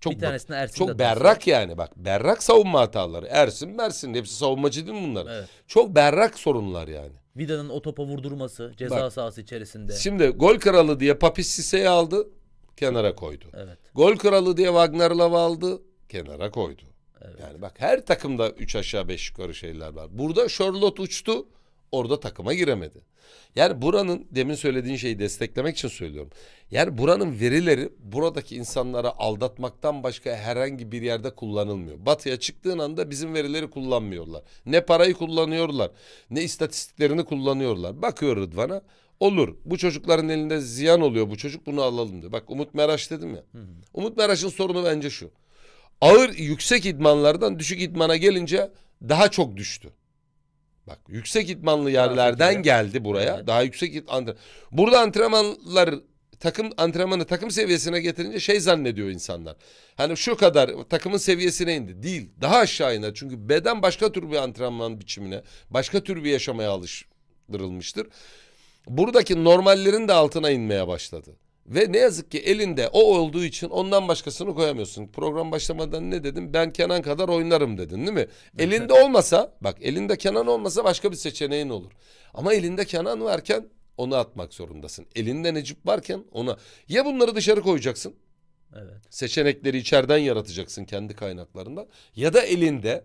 Çok, bir tanesine Ersin çok berrak yani bak. Berrak savunma hataları. Ersin, Mersin hepsi savunmacı değil mi bunlar? Evet. Çok berrak sorunlar yani. Vida'nın o topa vurdurması ceza bak, sahası içerisinde. Şimdi gol kralı diye Papis Sise'yi aldı, kenara koydu. Evet. Gol kralı diye Wagner Love aldı, kenara koydu. Evet. Yani bak her takımda üç aşağı beş yukarı şeyler var. Burada Charlotte uçtu, orada takıma giremedi. Yani buranın demin söylediğin şeyi desteklemek için söylüyorum. Yani buranın verileri buradaki insanlara aldatmaktan başka herhangi bir yerde kullanılmıyor. Batıya çıktığın anda bizim verileri kullanmıyorlar. Ne parayı kullanıyorlar, ne istatistiklerini kullanıyorlar. Bakıyor Rıdvan'a, olur bu çocukların elinde ziyan oluyor bu çocuk bunu alalım diyor. Bak Umut Meraş dedim ya. Hı hı. Umut Meraş'ın sorunu bence şu. Ağır yüksek idmanlardan düşük idmana gelince daha çok düştü. Bak yüksek idmanlı yerlerden geldi buraya. Daha yüksek idmanlı. Burada antrenmanlar, takım antrenmanı takım seviyesine getirince şey zannediyor insanlar. Hani şu kadar takımın seviyesine indi. Değil. Daha aşağı indi. Çünkü beden başka tür bir antrenman biçimine, başka tür bir yaşamaya alıştırılmıştır. Buradaki normallerin de altına inmeye başladı. Ve ne yazık ki elinde o olduğu için ondan başkasını koyamıyorsun. Program başlamadan ne dedim? Ben Kenan kadar oynarım dedin değil mi? Elinde olmasa, bak elinde Kenan olmasa başka bir seçeneğin olur. Ama elinde Kenan varken onu atmak zorundasın. Elinde Necip varken ona. Ya bunları dışarı koyacaksın. Evet. Seçenekleri içeriden yaratacaksın kendi kaynaklarından. Ya da elinde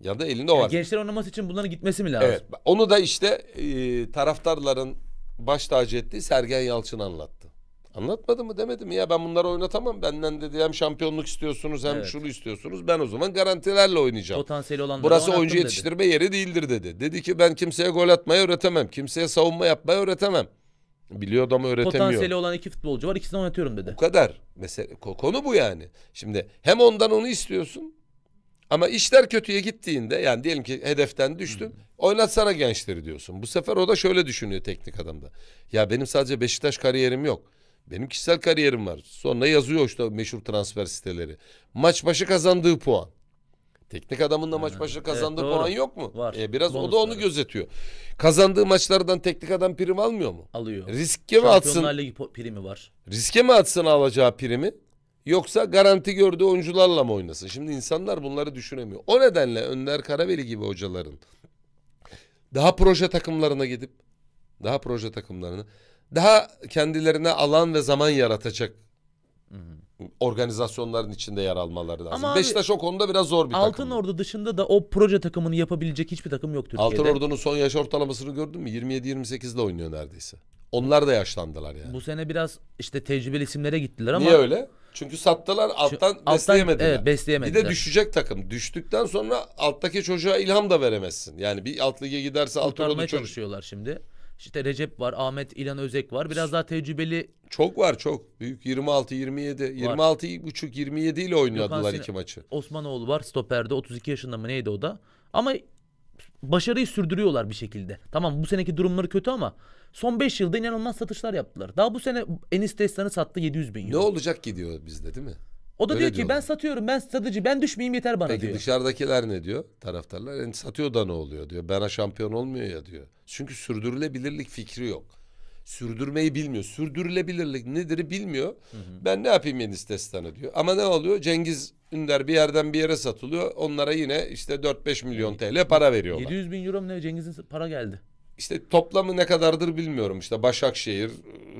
ya da elinde o yani var. Gençler oynaması için bunların gitmesi mi lazım? Evet. Onu da işte e, taraftarların baş tacı ettiği Sergen Yalçın anlattı. Anlatmadı mı demedi mi? Ya ben bunları oynatamam. Benden dedi hem şampiyonluk istiyorsunuz hem evet. şunu istiyorsunuz. Ben o zaman garantilerle oynayacağım. Potansiyeli olanları burası oyuncu yetiştirme dedi. Yeri değildir dedi. Dedi ki ben kimseye gol atmayı öğretemem. Kimseye savunma yapmayı öğretemem. Biliyor ama öğretemiyor. Potansiyeli olan iki futbolcu var. İkisini oynatıyorum dedi. Bu kadar. Mesela konu bu yani. Şimdi hem ondan onu istiyorsun ama işler kötüye gittiğinde yani diyelim ki hedeften düştün. Hmm. Oynatsana gençleri diyorsun. Bu sefer o da şöyle düşünüyor teknik adamda. Ya benim sadece Beşiktaş kariyerim yok. Benim kişisel kariyerim var. Sonra yazıyor işte meşhur transfer siteleri. Maç başı kazandığı puan. Teknik adamın da maç başı kazandığı evet, puan yok mu? Var. E, biraz bonusları. O da onu gözetiyor. Kazandığı maçlardan teknik adam prim almıyor mu? Alıyor. Riske mi atsın? Şampiyonlar Ligi primi var. Riske mi atsın alacağı primi? Yoksa garanti gördüğü oyuncularla mı oynasın? Şimdi insanlar bunları düşünemiyor. O nedenle Önder Karaveli gibi hocaların daha proje takımlarına gidip daha proje takımlarına daha kendilerine alan ve zaman yaratacak Hı -hı. organizasyonların içinde yer almaları lazım. Ama Beşiktaş o konuda biraz zor bir Altınordu takım. Altınordu dışında da o proje takımını yapabilecek hiçbir takım yok Türkiye'de. Altınordu'nun son yaş ortalamasını gördün mü? yirmi yedi yirmi sekiz'de oynuyor neredeyse. Onlar da yaşlandılar yani. Bu sene biraz işte tecrübeli isimlere gittiler ama. Niye öyle? Çünkü sattılar alttan, alttan besleyemediler. Evet, besleyemediler. Bir de düşecek takım. Düştükten sonra alttaki çocuğa ilham da veremezsin. Yani bir alt lige giderse Altınordu çalışıyorlar şimdi. İşte Recep var, Ahmet, İlhan Özek var. Biraz daha tecrübeli. Çok var çok. Büyük yirmi altı yirmi yedi. yirmi altı buçuk yirmi yedi ile oynadılar iki maçı. Osmanoğlu var stoperde. otuz iki yaşında mı neydi o da. Ama başarıyı sürdürüyorlar bir şekilde. Tamam bu seneki durumları kötü ama son beş yılda inanılmaz satışlar yaptılar. Daha bu sene Enis Destan'ı sattı yedi yüz bin euro. Ne olacak ki diyor bizde değil mi? O da öyle diyor ki diyorlar. Ben satıyorum, ben satıcı, ben düşmeyeyim yeter bana. Peki diyor. Dışarıdakiler ne diyor? Taraftarlar yani satıyor da ne oluyor diyor. Bana şampiyon olmuyor ya diyor. Çünkü sürdürülebilirlik fikri yok. Sürdürmeyi bilmiyor. Sürdürülebilirlik nedir bilmiyor. Hı hı. Ben ne yapayım Enis Destan'ı diyor. Ama ne oluyor? Cengiz Ünder bir yerden bir yere satılıyor. Onlara yine işte dört beş milyon TL para veriyorlar. yedi yüz bin euro mu ne? Cengiz'in para geldi. İşte toplamı ne kadardır bilmiyorum. İşte Başakşehir,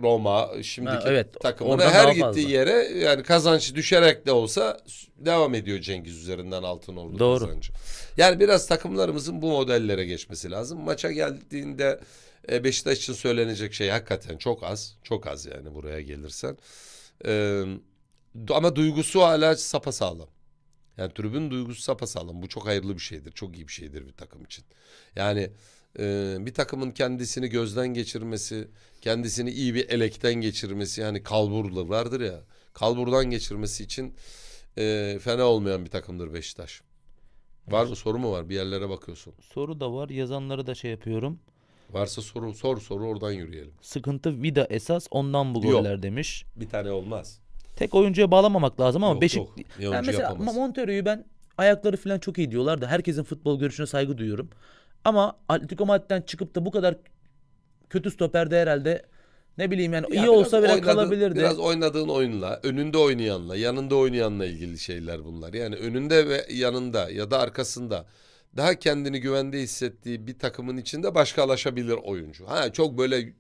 Roma, şimdiki ha, evet. takımına her gittiği fazla. Yere yani kazanç düşerek de olsa devam ediyor Cengiz üzerinden Altınordu Doğru. kazancı. Yani biraz takımlarımızın bu modellere geçmesi lazım. Maça geldiğinde Beşiktaş için söylenecek şey hakikaten çok az. Çok az yani buraya gelirsen. Ee, ama duygusu hala sapasağlam. Yani tribün duygusu sapasağlam. Bu çok hayırlı bir şeydir. Çok iyi bir şeydir bir takım için. Yani Ee, bir takımın kendisini gözden geçirmesi, kendisini iyi bir elekten geçirmesi, yani kalburlu vardır ya, kalburdan geçirmesi için e, fena olmayan bir takımdır Beşiktaş. Var mı soru mu var? Bir yerlere bakıyorsun. Soru da var, yazanları da şey yapıyorum. Varsa soru sor soru oradan yürüyelim. Sıkıntı Vida esas ondan bu goller demiş. Bir tane olmaz. Tek oyuncuya bağlamamak lazım ama yok, Beşik. Yok. Yani mesela Montero'yu ben ayakları falan çok iyi diyorlar da herkesin futbol görüşüne saygı duyuyorum. Ama Atletico Madrid'den çıkıp da bu kadar kötü stoperde herhalde ne bileyim yani ya iyi olsa bile kalabilirdi. Biraz oynadığın oyunla, önünde oynayanla, yanında oynayanla ilgili şeyler bunlar. Yani önünde ve yanında ya da arkasında daha kendini güvende hissettiği bir takımın içinde başkalaşabilir oyuncu. Ha çok böyle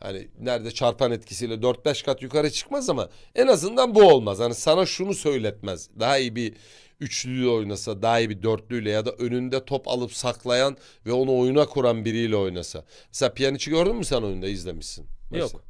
hani nerede çarpan etkisiyle dört beş kat yukarı çıkmaz ama en azından bu olmaz. Hani sana şunu söyletmez. Daha iyi bir üçlüyle oynasa, daha iyi bir dörtlüyle ya da önünde top alıp saklayan ve onu oyuna kuran biriyle oynasa. Mesela Pjanic'i gördün mü sen oyunda izlemişsin? Mesela. Yok.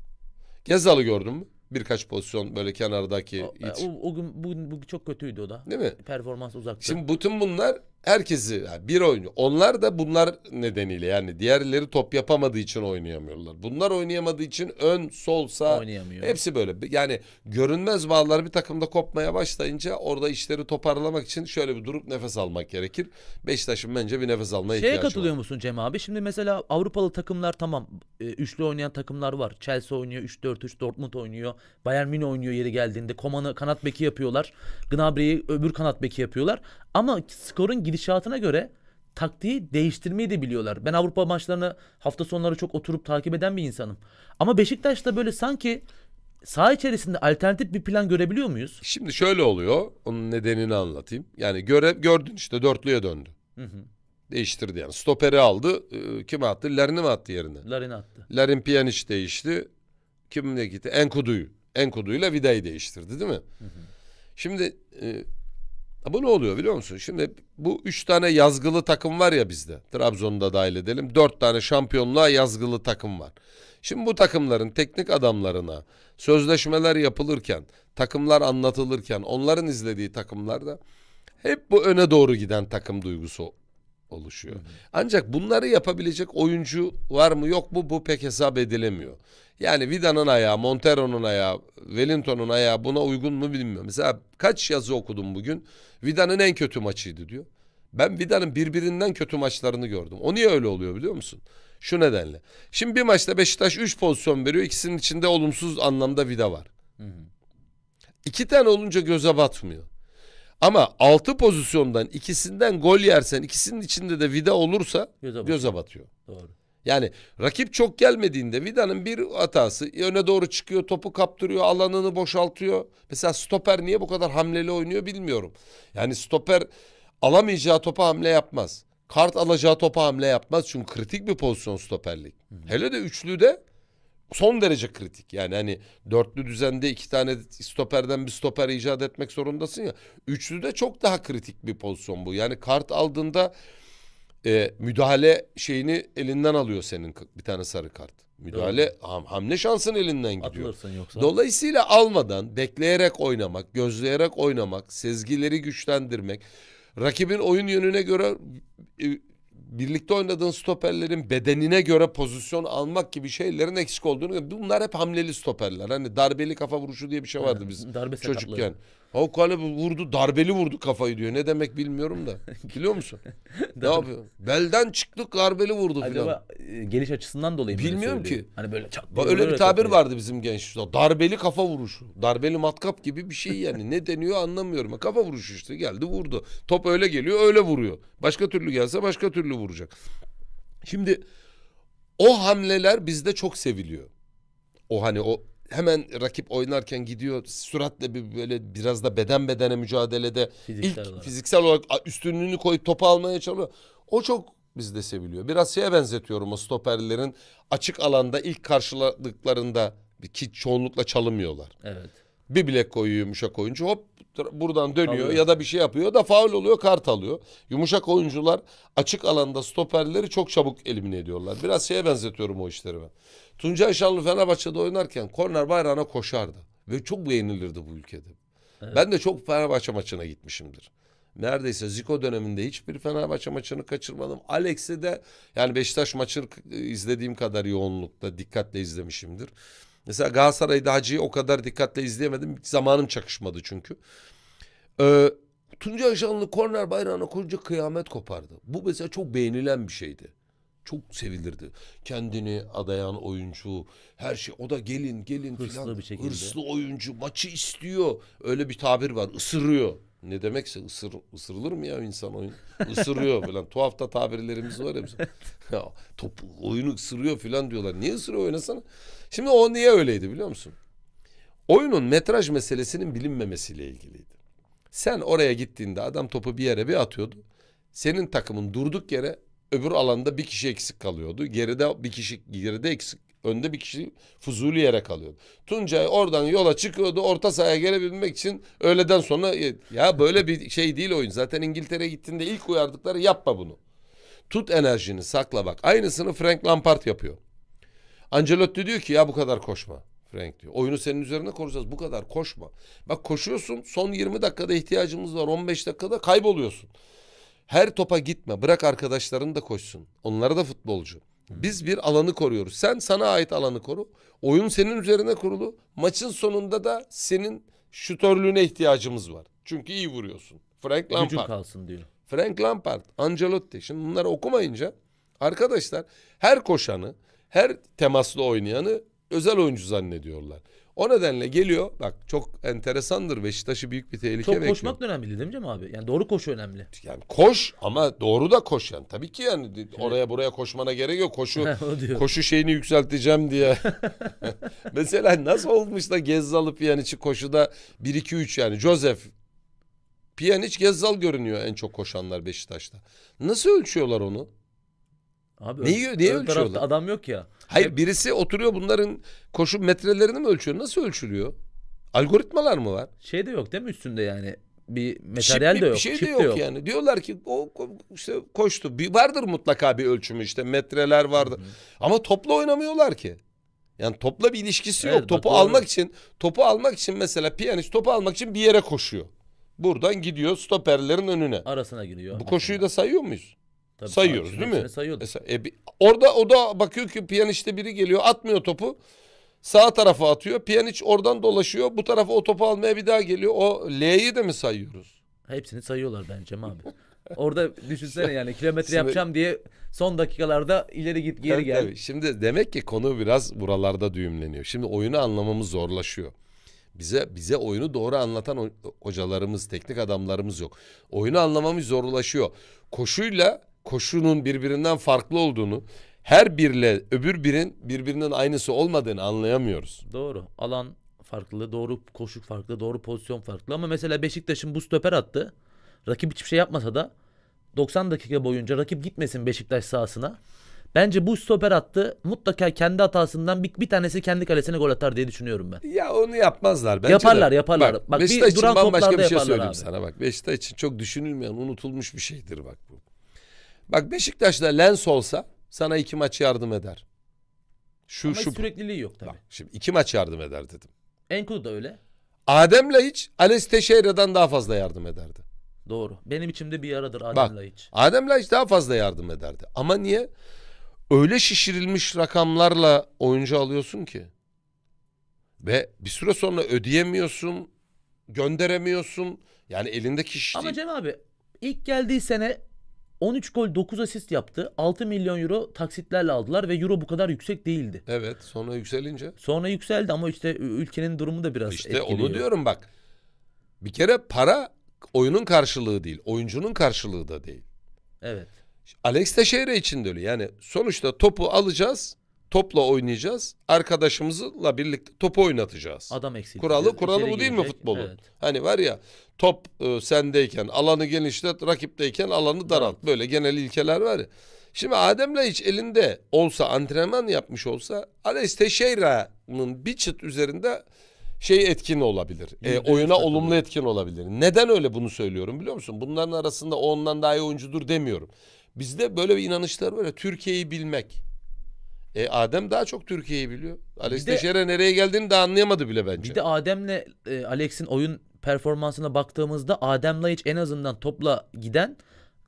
Ghezzal'ı gördün mü? Birkaç pozisyon böyle kenardaki. O, o, o gün bugün, bugün çok kötüydü o da. Değil mi? Performans uzaktı. Şimdi bütün bunlar herkesi yani bir oyuncu. Onlar da bunlar nedeniyle yani diğerleri top yapamadığı için oynayamıyorlar. Bunlar oynayamadığı için ön, sol, sağ hepsi böyle. Yani görünmez bağlar bir takımda kopmaya başlayınca orada işleri toparlamak için şöyle bir durup nefes almak gerekir. Beşiktaş'ın bence bir nefes almaya ihtiyacı var. Şeye katılıyor musun Cem abi? Şimdi mesela Avrupalı takımlar tamam. Üçlü oynayan takımlar var. Chelsea oynuyor. üç dört üç Dortmund oynuyor. Bayern Münih oynuyor yeri geldiğinde. Koman'ı kanat beki yapıyorlar. Gnabry'i öbür kanat beki yapıyorlar. Ama skorun gidişatına göre taktiği değiştirmeyi de biliyorlar. Ben Avrupa maçlarını hafta sonları çok oturup takip eden bir insanım. Ama Beşiktaş'ta böyle sanki saha içerisinde alternatif bir plan görebiliyor muyuz? Şimdi şöyle oluyor. Onun nedenini anlatayım. Yani göre, gördün işte dörtlüye döndü. Hı hı. Değiştirdi yani. Stoperi aldı. E, kime attı? Larin'i mi attı yerine? Larin attı. Larin Pjanic değişti. Kimle gitti? Enkudu'yu. Enkudu'yla Vida'yı değiştirdi değil mi? Hı hı. Şimdi E, bu ne oluyor biliyor musun? Şimdi bu üç tane yazgılı takım var ya bizde. Trabzon'u da dahil edelim. Dört tane şampiyonluğa yazgılı takım var. Şimdi bu takımların teknik adamlarına sözleşmeler yapılırken, takımlar anlatılırken, onların izlediği takımlarda hep bu öne doğru giden takım duygusu oluşuyor. Hı hı. Ancak bunları yapabilecek oyuncu var mı yok mu bu pek hesap edilemiyor. Yani Vida'nın ayağı, Montero'nun ayağı, Wellington'un ayağı buna uygun mu bilmiyorum. Mesela kaç yazı okudum bugün? Vida'nın en kötü maçıydı diyor. Ben Vida'nın birbirinden kötü maçlarını gördüm. O niye öyle oluyor biliyor musun? Şu nedenle. Şimdi bir maçta Beşiktaş üç pozisyon veriyor. İkisinin içinde olumsuz anlamda Vida var. Hı hı. İki tane olunca göze batmıyor. Ama altı pozisyondan ikisinden gol yersen, ikisinin içinde de Vida olursa göze, göze batıyor. Doğru. Yani rakip çok gelmediğinde Vida'nın bir hatası öne doğru çıkıyor, topu kaptırıyor, alanını boşaltıyor. Mesela stoper niye bu kadar hamleli oynuyor bilmiyorum. Yani stoper alamayacağı topa hamle yapmaz. Kart alacağı topa hamle yapmaz. Çünkü kritik bir pozisyon stoperlik. Hı hı. Hele de üçlü de son derece kritik. Yani hani dörtlü düzende iki tane stoperden bir stoper icat etmek zorundasın ya. Üçlü de çok daha kritik bir pozisyon bu. Yani kart aldığında E, müdahale şeyini elinden alıyor senin bir tane sarı kart. Müdahale ham, hamle şansın elinden gidiyor. Yoksa. Dolayısıyla almadan bekleyerek oynamak, gözleyerek oynamak, sezgileri güçlendirmek, rakibin oyun yönüne göre e, birlikte oynadığın stoperlerin bedenine göre pozisyon almak gibi şeylerin eksik olduğunu. Bunlar hep hamleli stoperler. Hani darbeli kafa vuruşu diye bir şey vardı biz darbe çocukken. O kale vurdu, darbeli vurdu kafayı diyor. Ne demek bilmiyorum da. Biliyor musun? Ne yapıyor? Belden çıktık, darbeli vurdu falan. Acaba e, geliş açısından dolayı mı? Bilmiyorum ki. Hani böyle çak, böyle öyle bir tabir kapıyor. Vardı bizim gençliğimizde. Darbeli kafa vuruşu. Darbeli matkap gibi bir şey yani. Ne deniyor anlamıyorum. Kafa vuruşu işte. Geldi vurdu. Top öyle geliyor, öyle vuruyor. Başka türlü gelse başka türlü vuracak. Şimdi o hamleler bizde çok seviliyor. O hani o hemen rakip oynarken gidiyor süratle bir böyle biraz da beden bedene mücadelede fiziksel ilk olarak. fiziksel olarak üstünlüğünü koyup topu almaya çalışıyor. O çok bizde seviliyor. Biraz şeye benzetiyorum o stoperlerin açık alanda ilk karşıladıklarında ki çoğunlukla çalımıyorlar. Evet. Bir bilek koyuyor yumuşak oyuncu hop buradan dönüyor Tabii. ya da bir şey yapıyor da faul oluyor kart alıyor. Yumuşak oyuncular açık alanda stoperleri çok çabuk elimine ediyorlar. Biraz şeye benzetiyorum o işlerime. Tuncay Şanlı Fenerbahçe'de oynarken korner bayrağına koşardı. Ve çok beğenilirdi bu ülkede. Evet. Ben de çok Fenerbahçe maçına gitmişimdir. Neredeyse Zico döneminde hiçbir Fenerbahçe maçını kaçırmadım. Alex'i de yani Beşiktaş maçını izlediğim kadar yoğunlukta dikkatle izlemişimdir. Mesela Galatasaray'da Hacı'yı o kadar dikkatle izleyemedim. Zamanım çakışmadı çünkü. Ee, Tuncay Şanlı korner bayrağına koyunca kıyamet kopardı. Bu mesela çok beğenilen bir şeydi. Çok sevilirdi. Kendini adayan oyuncu, her şey. O da gelin gelin hırslı falan. Bir şekilde. Hırslı oyuncu, maçı istiyor. Öyle bir tabir var. Isırıyor. Ne demekse ısır, ısırılır mı ya insan oyun? Isırıyor falan. Tuhaf da tabirlerimiz var ya bizim. Ya, topu, oyunu ısırıyor falan diyorlar. Niye ısırıyor oynasana? Şimdi o niye öyleydi biliyor musun? Oyunun metraj meselesinin bilinmemesiyle ilgiliydi. Sen oraya gittiğinde adam topu bir yere bir atıyordu. Senin takımın durduk yere öbür alanda bir kişi eksik kalıyordu. Geride bir kişi geride eksik. Önde bir kişi fuzuli yere kalıyordu. Tuncay oradan yola çıkıyordu. Orta sahaya gelebilmek için öğleden sonra ya böyle bir şey değil oyun. Zaten İngiltere'ye gittiğinde ilk uyardıkları yapma bunu. Tut enerjini sakla bak. Aynısını Frank Lampard yapıyor. Ancelotti diyor ki ya bu kadar koşma. Frank diyor. Oyunu senin üzerine koruyacağız. Bu kadar koşma. Bak koşuyorsun son yirmi dakikada ihtiyacımız var. on beş dakikada kayboluyorsun. Her topa gitme. Bırak arkadaşların da koşsun. Onlara da futbolcu. Biz bir alanı koruyoruz. Sen sana ait alanı koru. Oyun senin üzerine kurulu. Maçın sonunda da senin şutörlüğüne ihtiyacımız var. Çünkü iyi vuruyorsun. Frank Lampard. Gücün kalsın diyor. Frank Lampard, Ancelotti. Şimdi bunları okumayınca arkadaşlar her koşanı, her temaslı oynayanı özel oyuncu zannediyorlar. O nedenle geliyor. Bak çok enteresandır. Beşiktaş'ı büyük bir tehlike bekliyor. Çok koşmak bekliyor. Önemli değil mi Cem abi? Yani doğru koşu önemli. Yani koş ama doğru da koş yani. Tabii ki yani evet. Oraya buraya koşmana gerek yok. Koşu koşu şeyini yükselteceğim diye. Mesela nasıl olmuş da Ghezzal'ı Pjanic'i koşuda bir iki üç yani. Joseph, Pjanic, Ghezzal görünüyor en çok koşanlar Beşiktaş'ta. Nasıl ölçüyorlar onu? Abi neyi, ön, niye ön ölçüyorlar? Adam yok ya. Hayır hep... birisi oturuyor bunların koşu metrelerini mi ölçüyor? Nasıl ölçülüyor? Algoritmalar mı var? Şey de yok değil mi üstünde yani? Bir materyal Şip, de yok. Bir şey Şip de yok, yok yani. Diyorlar ki o işte koştu. Bir, vardır mutlaka bir ölçümü işte. Metreler vardır. Hı-hı. Ama topla oynamıyorlar ki. Yani topla bir ilişkisi evet, yok. Topu almak olmuyor. için topu almak için mesela Pjanic topu almak için bir yere koşuyor. Buradan gidiyor stoperlerin önüne. Arasına giriyor. Bu koşuyu yani. Da sayıyor muyuz? Tabii, sayıyoruz değil mi? E, e, orada o da bakıyor ki Pjanic'te biri geliyor atmıyor topu. Sağ tarafa atıyor. Pjanic oradan dolaşıyor. Bu tarafa o topu almaya bir daha geliyor. O L'yi de mi sayıyoruz? Hepsini sayıyorlar bence abi. Orada düşünsene yani kilometre şimdi, yapacağım diye son dakikalarda ileri git geri gel. Tabii. Şimdi demek ki konu biraz buralarda düğümleniyor. Şimdi oyunu anlamamız zorlaşıyor. Bize bize oyunu doğru anlatan hocalarımız, teknik adamlarımız yok. Oyunu anlamamız zorlaşıyor. Koşuyla koşunun birbirinden farklı olduğunu, her birle öbür birin birbirinin aynısı olmadığını anlayamıyoruz. Doğru. Alan farklı, doğru koşu farklı, doğru pozisyon farklı. Ama mesela Beşiktaş'ın bu stoper attı. Rakip hiçbir şey yapmasa da doksan dakika boyunca rakip gitmesin Beşiktaş sahasına. Bence bu stoper attı. Mutlaka kendi hatasından bir, bir tanesi kendi kalesine gol atar diye düşünüyorum ben. Ya onu yapmazlar. Bence yaparlar de. yaparlar. Bak, bak Beşiktaş için bambaşka bir şey söyleyeyim abi. sana. Bak Beşiktaş için çok düşünülmeyen, unutulmuş bir şeydir bak bu. Bak Beşiktaş'la Lens olsa sana iki maç yardım eder. Şu, Ama şu, sürekliliği yok tabii. Bak, şimdi iki maç yardım eder dedim. Enkudu da öyle. Adem Laiç, Alex Teixeira'dan daha fazla yardım ederdi. Doğru. Benim içimde bir yaradır Adem Laiç. Adem Laiç daha fazla yardım ederdi. Ama niye? Öyle şişirilmiş rakamlarla oyuncu alıyorsun ki. Ve bir süre sonra ödeyemiyorsun, gönderemiyorsun. Yani elindeki şişti. Ama Cem abi ilk geldiği sene on üç gol dokuz asist yaptı. altı milyon euro taksitlerle aldılar ve euro bu kadar yüksek değildi. Evet, sonra yükselince. Sonra yükseldi ama işte ülkenin durumu da biraz etkiliyor. İşte onu diyorum bak. Bir kere para oyunun karşılığı değil, oyuncunun karşılığı da değil. Evet. Alex Teixeira için de öyle. Yani sonuçta topu alacağız, topla oynayacağız, arkadaşımızla birlikte topu oynatacağız. Adam eksik. Kuralı kuralı bu değil mi futbolun? Evet. Hani var ya top e, sendeyken alanı genişlet, rakipteyken alanı daralt. Evet. Böyle genel ilkeler var ya. Şimdi Adem Laiç elinde olsa, antrenman yapmış olsa Alex Teixeira'nın bir çıt üzerinde şey etkin olabilir. E, oyuna olumlu etkin olabilir. Neden öyle bunu söylüyorum biliyor musun? Bunların arasında o ondan daha iyi oyuncudur demiyorum. Bizde böyle bir inanışlar var ya, Türkiye'yi bilmek. E Adem daha çok Türkiye'yi biliyor. Alex Teixeira nereye geldiğini de anlayamadı bile bence. Bir de Adem'le e, Alex'in oyun performansına baktığımızda Adem Laiç en azından topla giden,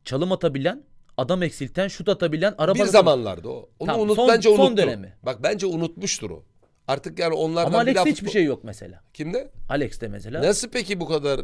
çalım atabilen, adam eksilten, şut atabilen, araba... Bir zamanlarda o. Onu tamam, unut, son, bence unuttu. Son dönemi. Bak bence unutmuştur o. Artık yani onlardan... Ama Alex'te hiçbir şey yok mesela. Kimde? Alex'te mesela. Nasıl peki bu kadar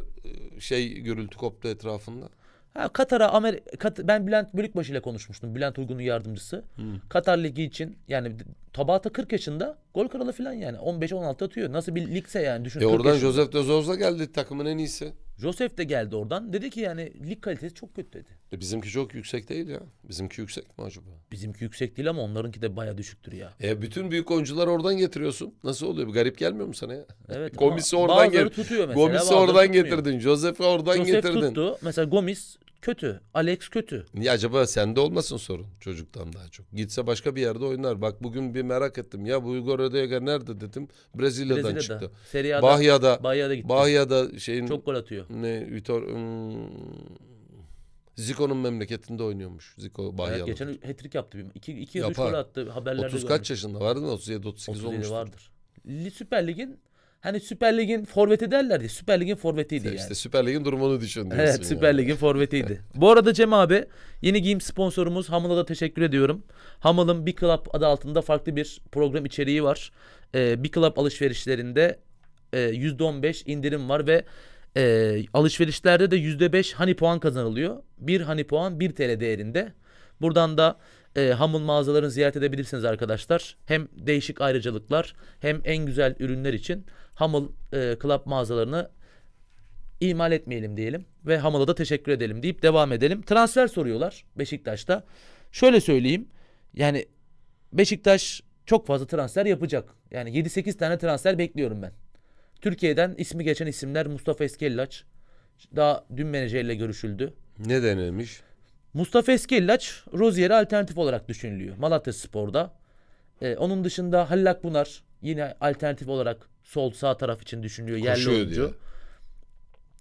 şey gürültü koptu etrafında? Ha, Katar'a Amerika, Kat ben Bülent Bölükbaşı ile konuşmuştum. Bülent Uygun'un yardımcısı. Hmm. Katar Ligi için yani Tabata kırk yaşında gol kralı falan yani on beş on altı atıyor. Nasıl bir ligse yani düşün. E oradan yaşında. Joseph de Zoz'la geldi, takımın en iyisi. Joseph de geldi oradan. Dedi ki yani lig kalitesi çok kötü dedi. E bizimki çok yüksek değil ya. Bizimki yüksek mi acaba? Bizimki yüksek değil ama onlarınki de bayağı düşüktür ya. E bütün büyük oyuncuları oradan getiriyorsun. Nasıl oluyor? Bir garip gelmiyor mu sana ya? Evet. Gomis'i oradan getirdin. Gomis'i oradan getirdin. Joseph'i oradan Joseph getirdin. Tuttu. Mesela Gomis kötü. Alex kötü. Niye acaba sende olmasın sorun çocuktan daha çok? Gitse başka bir yerde oynar. Bak bugün bir merak ettim. Ya bu Igor Ödegaard nerede dedim. Brezilya'dan Brezilya'da. çıktı. Serie A'da, Bahia'da. Bahia'da gitti. Bahia'da şeyin. Çok gol atıyor. Ne? Vitor... Hmm, Zico'nun memleketinde oynuyormuş. Zico Bahia'da. Evet, geçen hat-trick yaptı. iki ya üç gol attı. Haberlerde otuz kaç görmüş. Yaşında vardı mı? otuz yedi otuz sekiz olmuştu. Vardır. Süper Lig'in Hani Süper Lig'in forveti derlerdi. Süper Lig'in forvetiydi işte yani. İşte Süper Lig'in durumunu düşün diyorsun. Evet, Süper yani. Lig'in forvetiydi. Bu arada Cem abi, yeni giyim sponsorumuz Hummel'a da teşekkür ediyorum. Hummel'ın Bee Club adı altında farklı bir program içeriği var. Ee, Bee Club alışverişlerinde e, yüzde on beş indirim var ve e, alışverişlerde de yüzde beş hani puan kazanılıyor. Bir hani puan bir T L değerinde. Buradan da E, Hummel mağazalarını ziyaret edebilirsiniz arkadaşlar. Hem değişik ayrıcalıklar hem en güzel ürünler için Hummel e, Club mağazalarını ihmal etmeyelim diyelim. Ve Hummel'a da teşekkür edelim deyip devam edelim. Transfer soruyorlar Beşiktaş'ta. Şöyle söyleyeyim. Yani Beşiktaş çok fazla transfer yapacak. Yani yedi sekiz tane transfer bekliyorum ben. Türkiye'den ismi geçen isimler Mustafa Eskihellaç. Daha dün menajerle görüşüldü. Ne denilmiş? Mustafa Eskihellaç, Rozier'e alternatif olarak düşünülüyor Malatya Spor'da. Ee, onun dışında Halil Akbunar yine alternatif olarak sol sağ taraf için düşünülüyor. Yerli koşuyor oyuncu diyor.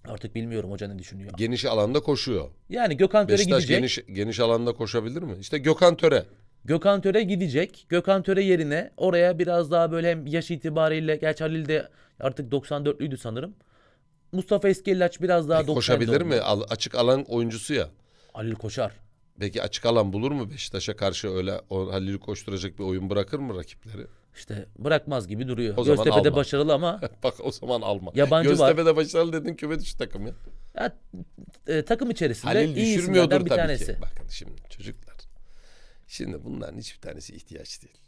Artık bilmiyorum hoca ne düşünüyor. Geniş alanda koşuyor. Yani Gökhan Töre Beşiktaş gidecek. Beşiktaş geniş, geniş alanda koşabilir mi? İşte Gökhan Töre. Gökhan Töre gidecek. Gökhan Töre yerine oraya biraz daha böyle hem yaş itibariyle, gerçi Halil de artık doksan dörtlüydü sanırım. Mustafa Eskihellaç biraz daha doksan dörtlü. Koşabilir mi? Al, açık alan oyuncusu ya. Halil koşar. Peki açık alan bulur mu Beşiktaş'a karşı? Öyle Halil'i koşturacak bir oyun bırakır mı rakipleri? İşte bırakmaz gibi duruyor. O Göztepe'de başarılı ama. Bak o zaman alma. Yabancı Göztepe'de var. Başarılı dedin, küme düştü takım ya. Ya e, takım içerisinde Halil iyi isimlerden bir tabii tanesi. Ki. Bakın şimdi çocuklar. Şimdi bunların hiçbir tanesi ihtiyaç değil.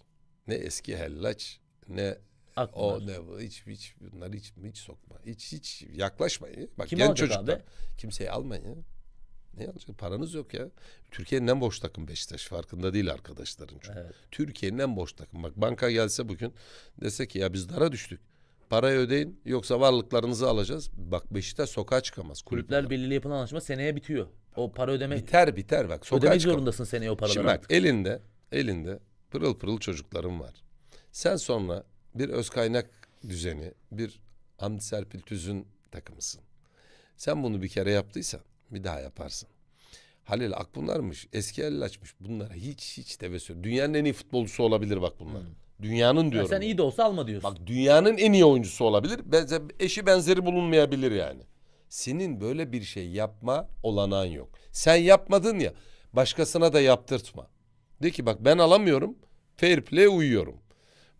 Ne Eskihellaç ne Aklılar. O ne hiç hiç bunları hiç hiç sokma. Hiç hiç yaklaşmayın. Bak kim genç çocuklar. Abi? Kimseyi almayın ya. Ne alacak? Paranız yok ya. Türkiye'nin en boş takım Beşiktaş. Farkında değil arkadaşların çünkü. Evet. Türkiye'nin en boş takım. Bak banka gelse bugün dese ki ya biz dara düştük. Parayı ödeyin yoksa varlıklarınızı alacağız. Bak Beşiktaş sokağa çıkamaz. Kulüpler, Kulüpler Birliği'yle yapılan anlaşma seneye bitiyor. O para ödeme. Biter biter bak. Sokağa ödemek çıkamaz. Zorundasın seneye o paraları. Şimdi bak elinde, elinde pırıl pırıl çocukların var. Sen sonra bir öz kaynak düzeni, bir Hamdi Serpil Tüz'ün takımısın. Sen bunu bir kere yaptıysan bir daha yaparsın. Halil Akbunar'mış, Eskihellaç'mış. Bunlara hiç hiç tevessül. Dünyanın en iyi futbolcusu olabilir bak bunlar. Hmm. Dünyanın diyorum. Ya sen iyi de olsa alma diyorsun. Bak dünyanın en iyi oyuncusu olabilir. Eşi benzeri bulunmayabilir yani. Senin böyle bir şey yapma olanağın yok. Sen yapmadın ya. Başkasına da yaptırtma. De ki bak ben alamıyorum. Fair play uyuyorum.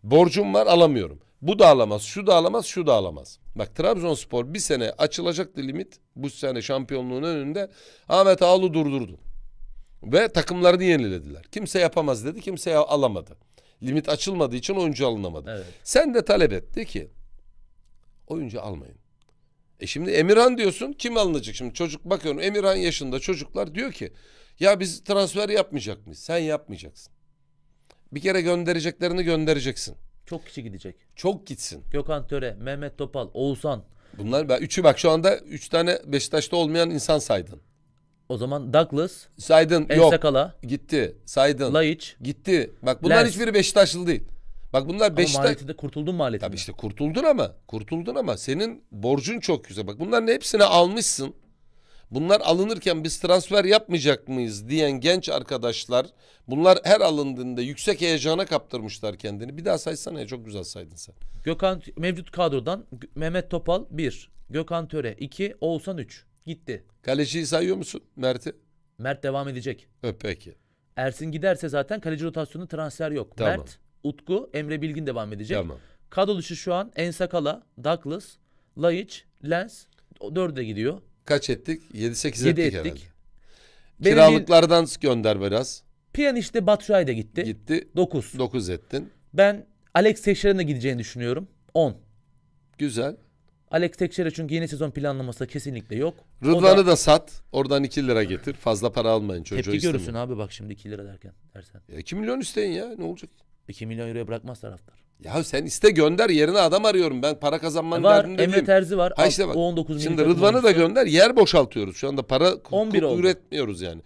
Borcum var alamıyorum. Bu da alamaz, şu da alamaz, şu da alamaz. Bak Trabzonspor bir sene açılacaktı limit. Bu sene şampiyonluğun önünde Ahmet Ağalı durdurdu. Ve takımlarını yenilediler. Kimse yapamaz dedi, kimse alamadı. Limit açılmadığı için oyuncu alınamadı. Evet. Sen de talep etti ki oyuncu almayın. E şimdi Emirhan diyorsun, kim alınacak? Şimdi çocuk bakıyorum Emirhan yaşında çocuklar diyor ki ya biz transfer yapmayacak mıyız? Sen yapmayacaksın. Bir kere göndereceklerini göndereceksin. Çok kişi gidecek. Çok gitsin. Gökhan Töre, Mehmet Topal, Oğuzhan. Bunlar ben üçü bak şu anda üç tane Beşiktaş'ta olmayan insan saydın. O zaman Douglas. Saydın. Yok. Sakala, gitti. Saydın. Laiç. Gitti. Bak bunlar Lens. Hiçbiri Beşiktaşlı değil. Bak bunlar Beşiktaş. Maliyeti de kurtuldun maliyeti. Tabii işte kurtuldun ama kurtuldun ama senin borcun çok güzel. Bak bunların hepsini almışsın. Bunlar alınırken biz transfer yapmayacak mıyız diyen genç arkadaşlar, bunlar her alındığında yüksek heyecana kaptırmışlar kendini. Bir daha saysana ya, çok güzel saydın sen. Gökhan mevcut kadrodan Mehmet Topal bir, Gökhan Töre iki, Oğuzhan üç. Gitti. Kaleciyi sayıyor musun Mert'i? Mert devam edecek. Ö, peki. Ersin giderse zaten kaleci rotasyonunda transfer yok. Tamam. Mert, Utku, Emre Bilgin devam edecek. Tamam. Kadro dışı şu an Ensakala, Douglas, Laiç, Lens dörde gidiyor. Kaç ettik? yedi sekiz ettik, ettik herhalde. Benim kiralıklardan bir... gönder biraz. Pjanic'te Batshuayi de gitti. Gitti. dokuz. dokuz ettin. Ben Alex Teixeira'nın gideceğini düşünüyorum. on. Güzel. Alex Teixeira çünkü yeni sezon planlaması kesinlikle yok. Rıdvan'ı da... da sat. Oradan iki lira getir. Fazla para almayın. Çocuğu tepki istemiyor. Görürsün abi bak şimdi iki lira derken. Dersen. Ya iki milyon isteyin ya. Ne olacak? iki milyon euroya bırakmaz taraftar. Ya sen iste gönder, yerine adam arıyorum ben, para kazanmanın derdinde değilim. Emre Terzi var. Ha işte bak, on dokuz şimdi Rıdvan'ı da gönder, yer boşaltıyoruz şu anda, para üretmiyoruz yani.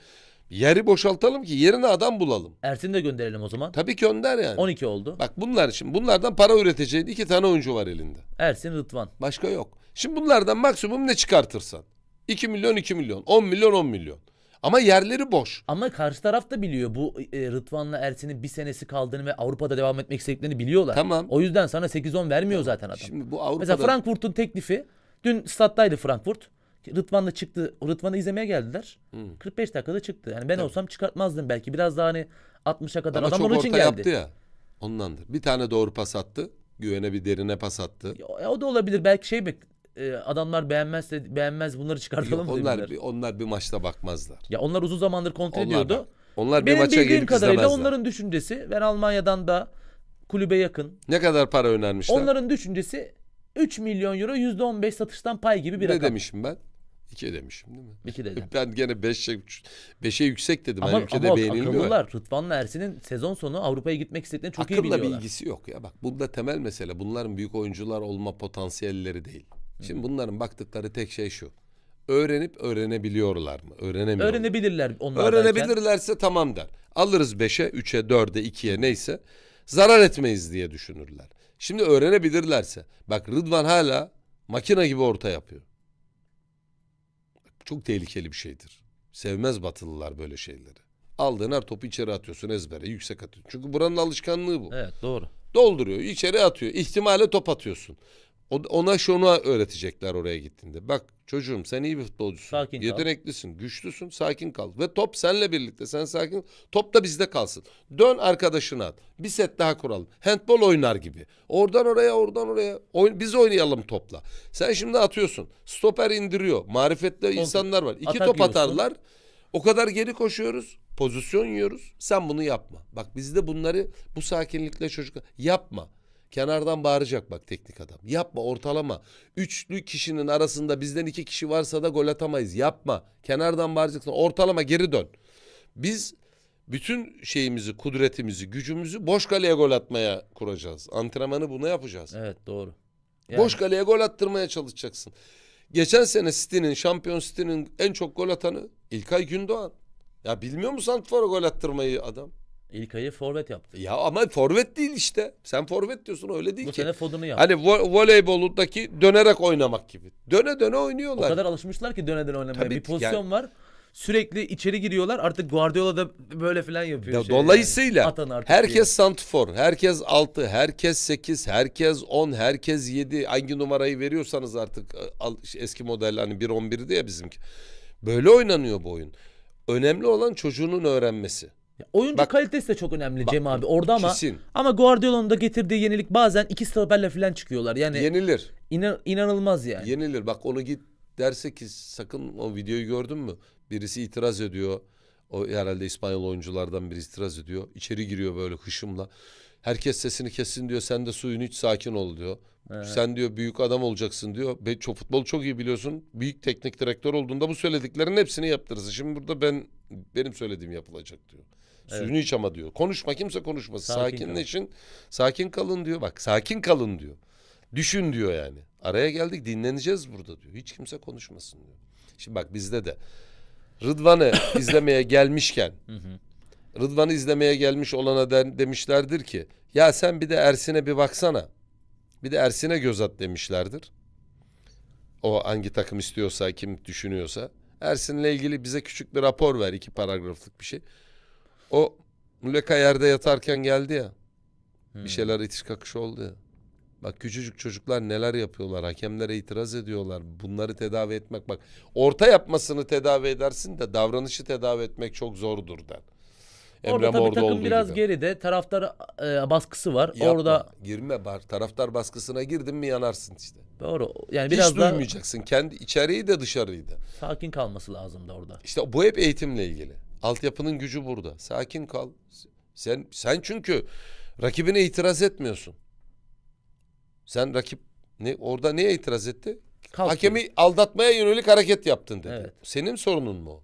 Yeri boşaltalım ki yerine adam bulalım. Ersin de gönderelim o zaman. Tabii gönder yani. on iki oldu. Bak bunlar şimdi bunlardan para üreteceğin iki tane oyuncu var elinde. Ersin, Rıdvan. Başka yok. Şimdi bunlardan maksimum ne çıkartırsan? iki milyon iki milyon, on milyon on milyon. Ama yerleri boş. Ama karşı taraf da biliyor bu e, Rıdvan'la Ersin'in bir senesi kaldığını ve Avrupa'da devam etmek istediklerini biliyorlar. Tamam. O yüzden sana sekiz on vermiyor tamam. zaten adam. Şimdi bu Avrupa'da... Mesela Frankfurt'un teklifi, dün stattaydı Frankfurt. Rıdvan'la çıktı. Rıdvan'ı izlemeye geldiler. Hmm. kırk beş dakikada çıktı. Yani ben evet. olsam çıkartmazdım belki. Biraz daha hani altmışa kadar ama adam onun için geldi. Ama çok orta yaptı ya. Ondandır. Bir tane doğru pas attı. Güvene bir derine pas attı. Ya, o da olabilir. Belki şey bek adamlar beğenmezse beğenmez bunları çıkartalım. Yok, onlar bir, onlar bir maçta bakmazlar. Ya onlar uzun zamandır kontrol onlar ediyordu. Bak. Onlar benim bir maça gelip kadarıyla onların düşüncesi. Ben Almanya'dan da kulübe yakın. Ne kadar para önermişler? Onların düşüncesi üç milyon euro yüzde on beş satıştan pay gibi bir ne rakam. Ne demişim ben? İki demişim değil mi? İki dedim. Ben gene beşe, beşe yüksek dedim. Ama, hani ülkede ama akıllılar. Rıdvan'la Ersin'in sezon sonu Avrupa'ya gitmek istediğini çok akılla iyi biliyorlar. Akılla bir ilgisi yok ya. Bak bunda temel mesele bunların büyük oyuncular olma potansiyelleri değil. Şimdi bunların baktıkları tek şey şu. Öğrenip öğrenebiliyorlar mı? Öğrenemiyorlar. Öğrenebilirler onlar. Öğrenebilirlerse derken. Tamam der. Alırız beşe, üçe, dörde, ikiye neyse. Zarar etmeyiz diye düşünürler. Şimdi öğrenebilirlerse. Bak Rıdvan hala makine gibi orta yapıyor. Çok tehlikeli bir şeydir. Sevmez Batılılar böyle şeyleri. Aldığın her topu içeri atıyorsun ezbere. Yüksek atıyorsun. Çünkü buranın alışkanlığı bu. Evet doğru. Dolduruyor. İçeri atıyor. İhtimale top atıyorsun. Ona şunu öğretecekler oraya gittiğinde. Bak çocuğum sen iyi bir futbolcusun. Sakin yeteneklisin, kal. Güçlüsün, sakin kal. Ve top seninle birlikte. Sen sakin. Top da bizde kalsın. Dön arkadaşına at. Bir set daha kuralım. Handball oynar gibi. Oradan oraya, oradan oraya. Oyn biz oynayalım topla. Sen şimdi atıyorsun. Stoper indiriyor. Marifetli insanlar var. İki atak top yiyorsun. Atarlar. O kadar geri koşuyoruz. Pozisyon yiyoruz. Sen bunu yapma. Bak bizde bunları bu sakinlikle çocuklar yapma. Kenardan bağıracak bak teknik adam. Yapma ortalama. Üçlü kişinin arasında bizden iki kişi varsa da gol atamayız. Yapma. Kenardan bağıracaksın. Ortalama geri dön. Biz bütün şeyimizi, kudretimizi, gücümüzü boş kaleye gol atmaya kuracağız. Antrenmanı buna yapacağız. Evet doğru. Yani... Boş kaleye gol attırmaya çalışacaksın. Geçen sene City'nin, şampiyon City'nin en çok gol atanı İlkay Gündoğan. Ya bilmiyor musun Santifor'a gol attırmayı adam? İlkay'ı forvet yaptı. Ya ama forvet değil işte. Sen forvet diyorsun öyle değil bu ki. Bu sene Fodun'u yaptı. Hani vo voleybolundaki dönerek oynamak gibi. Döne döne oynuyorlar. O kadar alışmışlar ki döneden oynamaya. Tabii, bir pozisyon yani... var. Sürekli içeri giriyorlar. Artık Guardiola da böyle falan yapıyor. Ya, şey dolayısıyla yani. Herkes santifor, herkes altı, herkes sekiz, herkes on, herkes yedi. Hangi numarayı veriyorsanız artık eski model hani bir on bir'di ya bizimki. Böyle oynanıyor bu oyun. Önemli olan çocuğunun öğrenmesi. Ya oyuncu bak, kalitesi de çok önemli bak, Cem abi orada ama kesin. Ama Guardiola'nın da getirdiği yenilik bazen iki stoperle falan çıkıyorlar yani yenilir inan, inanılmaz yani yenilir bak onu git derse ki sakın o videoyu gördün mü birisi itiraz ediyor o herhalde İspanyol oyunculardan biri itiraz ediyor içeri giriyor böyle hışımla herkes sesini kesin diyor sen de suyunu iç sakin ol diyor evet. Sen diyor büyük adam olacaksın diyor ben çok futbolu çok iyi biliyorsun büyük teknik direktör olduğunda bu söylediklerin hepsini yaptırırsın şimdi burada ben benim söylediğim yapılacak diyor. Evet. Suyunu iç ama diyor. Konuşma kimse konuşmasın. Sakin Sakinleşin. Yok. Sakin kalın diyor. Bak sakin kalın diyor. Düşün diyor yani. Araya geldik dinleneceğiz burada diyor. Hiç kimse konuşmasın diyor. Şimdi bak bizde de Rıdvan'ı izlemeye gelmişken Rıdvan'ı izlemeye gelmiş olana de, demişlerdir ki ya sen bir de Ersin'e bir baksana. Bir de Ersin'e göz at demişlerdir. O hangi takım istiyorsa kim düşünüyorsa. Ersin'le ilgili bize küçük bir rapor ver. iki paragraflık bir şey. O Muleka yerde yatarken geldi ya. Hmm. Bir şeyler itiş kakış oldu ya. Bak küçücük çocuklar neler yapıyorlar. Hakemlere itiraz ediyorlar. Bunları tedavi etmek bak. Orta yapmasını tedavi edersin de davranışı tedavi etmek çok zordur der. Orada tabii orada takım biraz gibi. Geride. Taraftar e, baskısı var. Yapma, orada girme bar. Taraftar baskısına girdin mi yanarsın işte. Doğru. Yani biraz hiç da... duymayacaksın. Kendi içeriği de dışarıyı da. Sakin kalması lazım da orada. İşte bu hep eğitimle ilgili. Altyapının gücü burada. Sakin kal. Sen sen çünkü rakibine itiraz etmiyorsun. Sen rakip ne orada neye itiraz etti? Kalk hakemi diyor. Aldatmaya yönelik hareket yaptın dedi. Evet. Senin sorunun mu?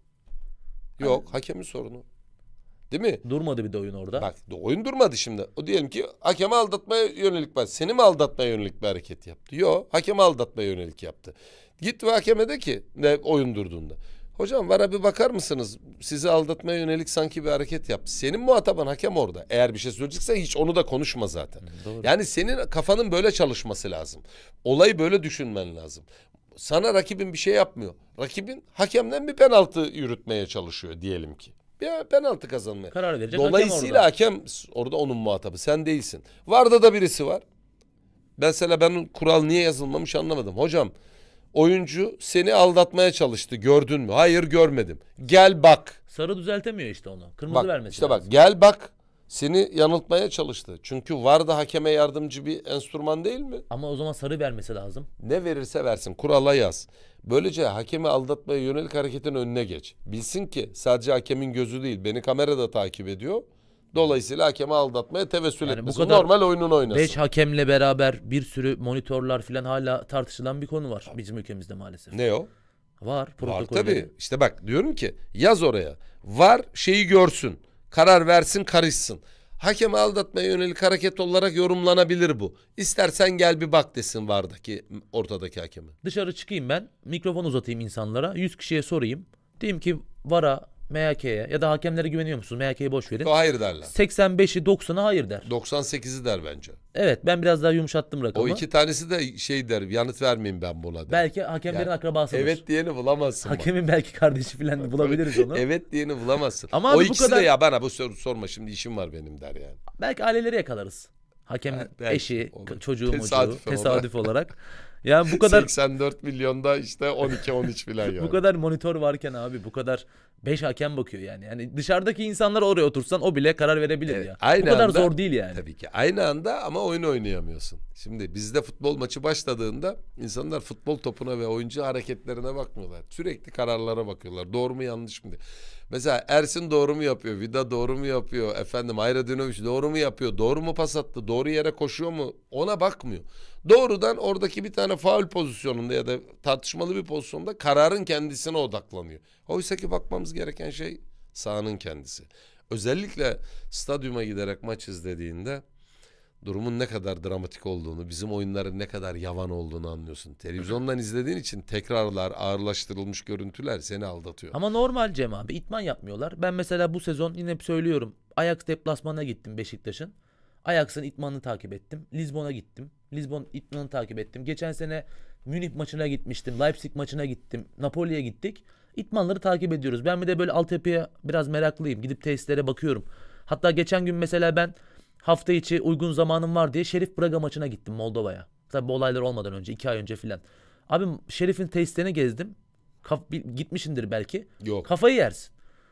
Yok, hani... hakemin sorunu. Değil mi? Durmadı bir de oyun orada. Bak oyun durmadı şimdi. O diyelim ki hakeme aldatmaya yönelik var. Seni mi aldatmaya yönelik bir hareket yaptı? Yok. Hakeme aldatmaya yönelik yaptı. Git ve hakeme de ki ne oyun durduğunda. Hocam var bir bakar mısınız? Sizi aldatmaya yönelik sanki bir hareket yaptı. Senin muhataban hakem orada. Eğer bir şey söyleyecekse hiç onu da konuşma zaten. Doğru. Yani senin kafanın böyle çalışması lazım. Olayı böyle düşünmen lazım. sana rakibin bir şey yapmıyor. Rakibin hakemden bir penaltı yürütmeye çalışıyor diyelim ki. Ya penaltı kazanmaya. Karar verecek. Dolayısıyla hakem orada. hakem orada onun muhatabı. Sen değilsin. Varda da birisi var. Mesela ben kural niye yazılmamış anlamadım. Hocam oyuncu seni aldatmaya çalıştı. Gördün mü? Hayır görmedim. Gel bak. Sarı düzeltemiyor işte onu. Kırmızı bak, vermesi İşte lazım. bak gel bak. Seni yanıltmaya çalıştı. Çünkü var da hakeme yardımcı bir enstrüman değil mi? Ama o zaman sarı vermesi lazım. Ne verirse versin. Kurala yaz. Böylece hakemi aldatmaya yönelik hareketin önüne geç. Bilsin ki sadece hakemin gözü değil. Beni kamerada takip ediyor. Dolayısıyla hakemi aldatmaya tevessül yani etmesin. Bu kadar normal oyununu oynasın. beş hakemle beraber bir sürü monitörler falan hala tartışılan bir konu var bizim ülkemizde maalesef. Ne o? Var. Var tabii. İşte bak diyorum ki yaz oraya. Var şeyi görsün. Karar versin, karışsın. Hakemi aldatmaya yönelik hareket olarak yorumlanabilir bu. İstersen gel bir bak desin vardaki, ortadaki hakemi. Dışarı çıkayım ben, mikrofon uzatayım insanlara, yüz kişiye sorayım. Diyeyim ki VAR'a, M H K'ye ya da hakemlere güveniyor musunuz? M H K'yi boş verin. O hayır derler. seksen beşi doksana hayır der. doksan sekizi der bence. Evet, ben biraz daha yumuşattım rakamı. O iki tanesi de şey der, yanıt vermeyeyim ben buna der. Belki hakemlerin yani, akrabasıdır. Evet diyeni bulamazsın. Hakemin bana. belki kardeşi falan bulabiliriz onu. Evet diyeni bulamazsın. Ama o ikisi kadar... de ya bana bu soru sorma şimdi işim var benim der yani. Belki aileleri yakalarız. Hakemin ha, belki, eşi, olur. çocuğu, tesadüf, çocuğu, tesadüf olarak. olarak. Yani bu kadar seksen dört milyonda işte on iki on üç falan yani. Bu kadar monitör varken abi bu kadar beş hakem bakıyor yani. Yani dışarıdaki insanlar oraya otursan o bile karar verebilir evet, ya. Aynı bu kadar anda, zor değil yani. Tabii ki. Aynı anda ama oyun oynayamıyorsun. Şimdi bizde futbol maçı başladığında insanlar futbol topuna ve oyuncu hareketlerine bakmıyorlar. Sürekli kararlara bakıyorlar. Doğru mu yanlış mı diye. Mesela Ersin doğru mu yapıyor? Vida doğru mu yapıyor? Efendim Hayradinoviç doğru mu yapıyor? Doğru mu pas attı? Doğru yere koşuyor mu? Ona bakmıyor. Doğrudan oradaki bir tane faul pozisyonunda ya da tartışmalı bir pozisyonda kararın kendisine odaklanıyor. Oysa ki bakmamız gereken şey sahanın kendisi. Özellikle stadyuma giderek maç izlediğinde durumun ne kadar dramatik olduğunu, bizim oyunların ne kadar yavan olduğunu anlıyorsun. Televizyondan izlediğin için tekrarlar, ağırlaştırılmış görüntüler seni aldatıyor. Ama normal Cem abi, idman yapmıyorlar. Ben mesela bu sezon yine hep söylüyorum. Ajax deplasmanına gittim Beşiktaş'ın. Ajax'ın idmanını takip ettim. Lizbon'a gittim. Lizbon idmanını takip ettim. Geçen sene Münih maçına gitmiştim. Leipzig maçına gittim. Napoli'ye gittik. İdmanları takip ediyoruz. Ben bir de böyle altyapıya biraz meraklıyım. Gidip tesislere bakıyorum. Hatta geçen gün mesela ben hafta içi uygun zamanım var diye Şerif Braga maçına gittim Moldova'ya. Tabii bu olaylar olmadan önce, iki ay önce filan. Abi Şerif'in tesislerini gezdim. Kaf gitmişindir belki. Yok. Kafayı yersin.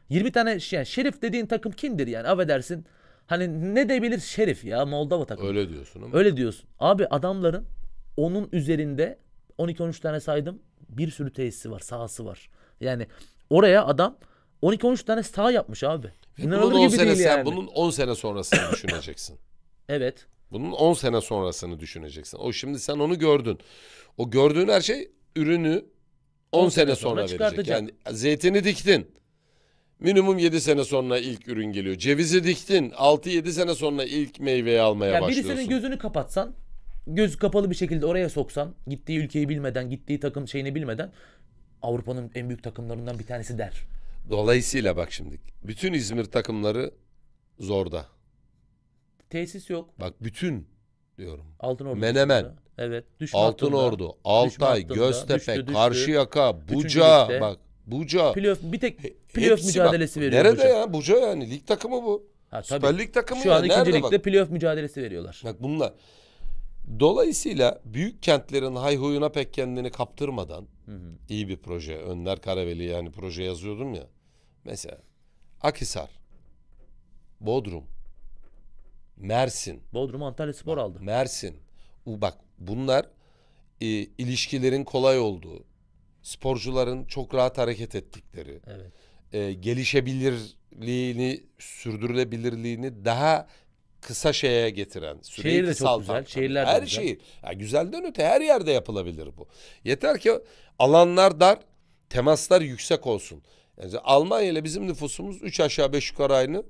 yirmi tane yani Şerif dediğin takım kimdir yani? Affedersin. Hani ne debilir Şerif ya Moldova takımı. Öyle diyorsun ama. Öyle diyorsun. Abi adamların onun üzerinde on iki on üç tane saydım. Bir sürü tesisi var, sahası var. Yani oraya adam on iki on üç tane saha yapmış abi. İnanılır gibi değil sen, yani. Bunun on sene sonrasını düşüneceksin. Evet. Bunun on sene sonrasını düşüneceksin. O şimdi sen onu gördün. O gördüğün her şey ürünü on sene sonra, sonra verecek. Yani zeytini diktin. Minimum yedi sene sonra ilk ürün geliyor. Cevizi diktin. altı yedi sene sonra ilk meyveyi almaya yani başlıyorsun. Birisinin gözünü kapatsan, gözü kapalı bir şekilde oraya soksan, gittiği ülkeyi bilmeden, gittiği takım şeyini bilmeden Avrupa'nın en büyük takımlarından bir tanesi der. Dolayısıyla bak şimdi bütün İzmir takımları zorda. Tesis yok. Bak bütün diyorum. Altınordu. Menemen. Düştü. Evet. Altınordu, Altay, düşme Göztepe, düştü, düştü. Karşıyaka, Buca, bak Buca. Playoff, bir tek playoff mücadelesi bak, veriyor. Nerede Buca. ya? Buca yani lig takımı bu. Ha, Süper Lig takımı. Şu ya. an ikinci ligde playoff mücadelesi veriyorlar. Bak bunlar. Dolayısıyla büyük kentlerin hayhuyuna pek kendini kaptırmadan hı hı. iyi bir proje. Önder Karaveli yani proje yazıyordum ya. Mesela Akhisar, Bodrum, Mersin. Bodrum Antalya Spor bak, aldı. Mersin. Bak bunlar e, ilişkilerin kolay olduğu, sporcuların çok rahat hareket ettikleri, evet. e, gelişebilirliğini, sürdürülebilirliğini daha kısa şeye getiren, süreyi şehir de çok güzel, şehirler her güzel. şehir. Ya güzelden öte her yerde yapılabilir bu. Yeter ki alanlar dar, temaslar yüksek olsun. Yani Almanya ile bizim nüfusumuz üç aşağı beş yukarı aynı.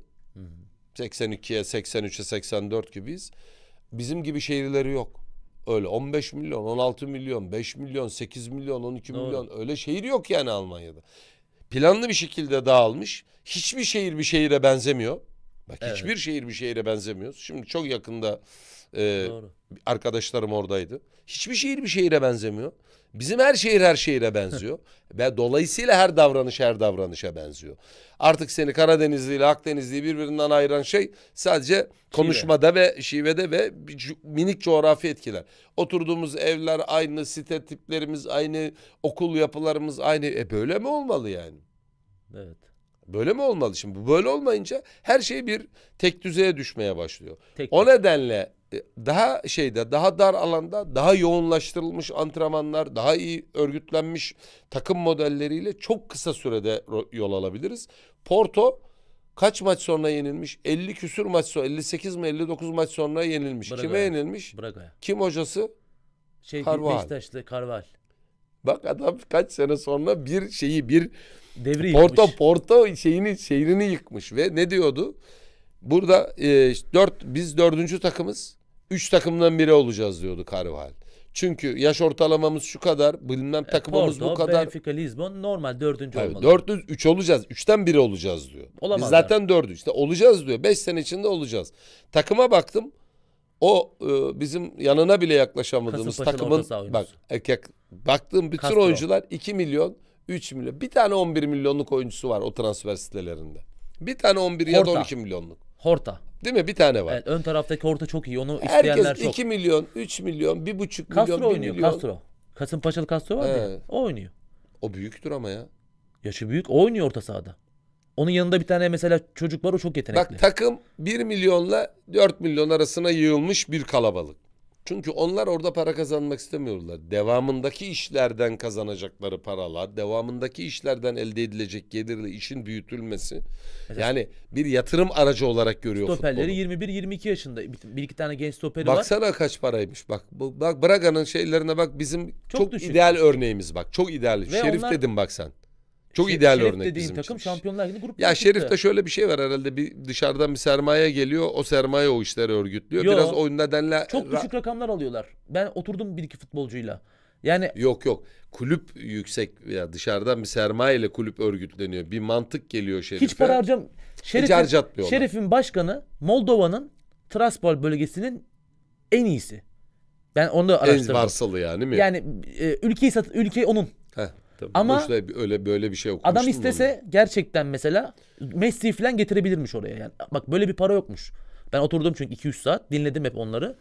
seksen ikiye, seksen üçe, seksen dört gibiyiz. Bizim gibi şehirleri yok. Öyle on beş milyon, on altı milyon, beş milyon, sekiz milyon, on iki milyon Doğru. öyle şehir yok yani Almanya'da. Planlı bir şekilde dağılmış. Hiçbir şehir bir şehire benzemiyor. Bak evet. hiçbir şehir bir şehire benzemiyor. Şimdi çok yakında Ee, arkadaşlarım oradaydı. Hiçbir şehir bir şehire benzemiyor. Bizim her şehir her şehire benziyor. Ve dolayısıyla her davranış her davranışa benziyor. Artık seni Karadenizli ile Akdenizli birbirinden ayıran şey sadece şive, konuşmada ve şivede ve minik coğrafi etkiler. Oturduğumuz evler aynı, site tiplerimiz aynı, okul yapılarımız aynı. E böyle mi olmalı yani? Evet. Böyle mi olmalı? Şimdi böyle olmayınca her şey bir tek düzeye düşmeye başlıyor. Tek o nedenle daha şeyde, daha dar alanda daha yoğunlaştırılmış antrenmanlar, daha iyi örgütlenmiş takım modelleriyle çok kısa sürede yol alabiliriz. Porto kaç maç sonra yenilmiş? elli küsür maç sonra, elli sekiz mi elli dokuz maç sonra yenilmiş. Braga. Kime yenilmiş? Braga. Kim hocası? Şey, Beşiktaşlı Carval. Bak adam kaç sene sonra bir şeyi bir devri Porto yıkmış. Porto şeyini şehrini yıkmış ve ne diyordu? Burada e, dört, biz dördüncü takımız, üç takımdan biri olacağız diyordu Carvalho. Çünkü yaş ortalamamız şu kadar, bilmem e, takımımız Porto, bu kadar. Benfica, Lisbon normal dördüncü olmalı. Dördüz, üç olacağız, üçten biri olacağız diyor. Olamaz biz zaten yani. Dördü işte olacağız diyor, beş sene içinde olacağız. Takıma baktım, o e, bizim yanına bile yaklaşamadığımız takımın, bak erkek, baktığım bütün Castro. Oyuncular iki milyon, üç milyon. Bir tane on bir milyonluk oyuncusu var o transfer sitelerinde. Bir tane on bir Horta. Ya da on iki milyonluk. Horta. Değil mi? Bir tane var. Evet, ön taraftaki Horta çok iyi. Onu herkes isteyenler çok. Herkes iki milyon, üç milyon, bir buçuk milyon, Castro oynuyor. Milyon. Castro. Kasımpaşalı Castro var ya. O oynuyor. O büyüktür ama ya. Yaşı büyük. O oynuyor orta sahada. Onun yanında bir tane mesela çocuk var. O çok yetenekli. Bak takım bir milyonla dört milyon arasına yığılmış bir kalabalık. Çünkü onlar orada para kazanmak istemiyorlar. Devamındaki işlerden kazanacakları paralar, devamındaki işlerden elde edilecek gelirle işin büyütülmesi. Evet. Yani bir yatırım aracı olarak görüyor futbolu. Stoperleri yirmi bir yirmi iki yaşında. Bir iki tane genç stoperi var. Baksana kaç paraymış. Bak, bak Braga'nın şeylerine bak, bizim çok, çok ideal örneğimiz bak. Çok ideal. Ve Şerif onlar... dedim bak sen. Çok Şerif, ideal Şerif örnek dediğin bizim takım için. Şampiyonlar Ligi grup. Ya Şerif'te şöyle bir şey var herhalde, bir dışarıdan bir sermaye geliyor, o sermaye o işleri örgütlüyor. Yo, biraz o nedenle çok düşük rakamlar alıyorlar. Ben oturdum bir iki futbolcuyla. Yani yok yok. Kulüp yüksek ya, dışarıdan bir sermaye ile kulüp örgütleniyor. Bir mantık geliyor Şerif'e. Hiç para harcam. Şerif'in Şerif başkanı Moldova'nın Tiraspol bölgesinin en iyisi. Ben onu da araştırdım. En varsalı yani mi? Yani e, ülkeyi sat ülkeyi onun. Heh. Tabii, ama öyle böyle bir şey okumuştum. Adam istese onu. Gerçekten mesela Messi falan getirebilirmiş oraya. Yani bak böyle bir para yokmuş. Ben oturdum çünkü iki üç saat dinledim hep onları.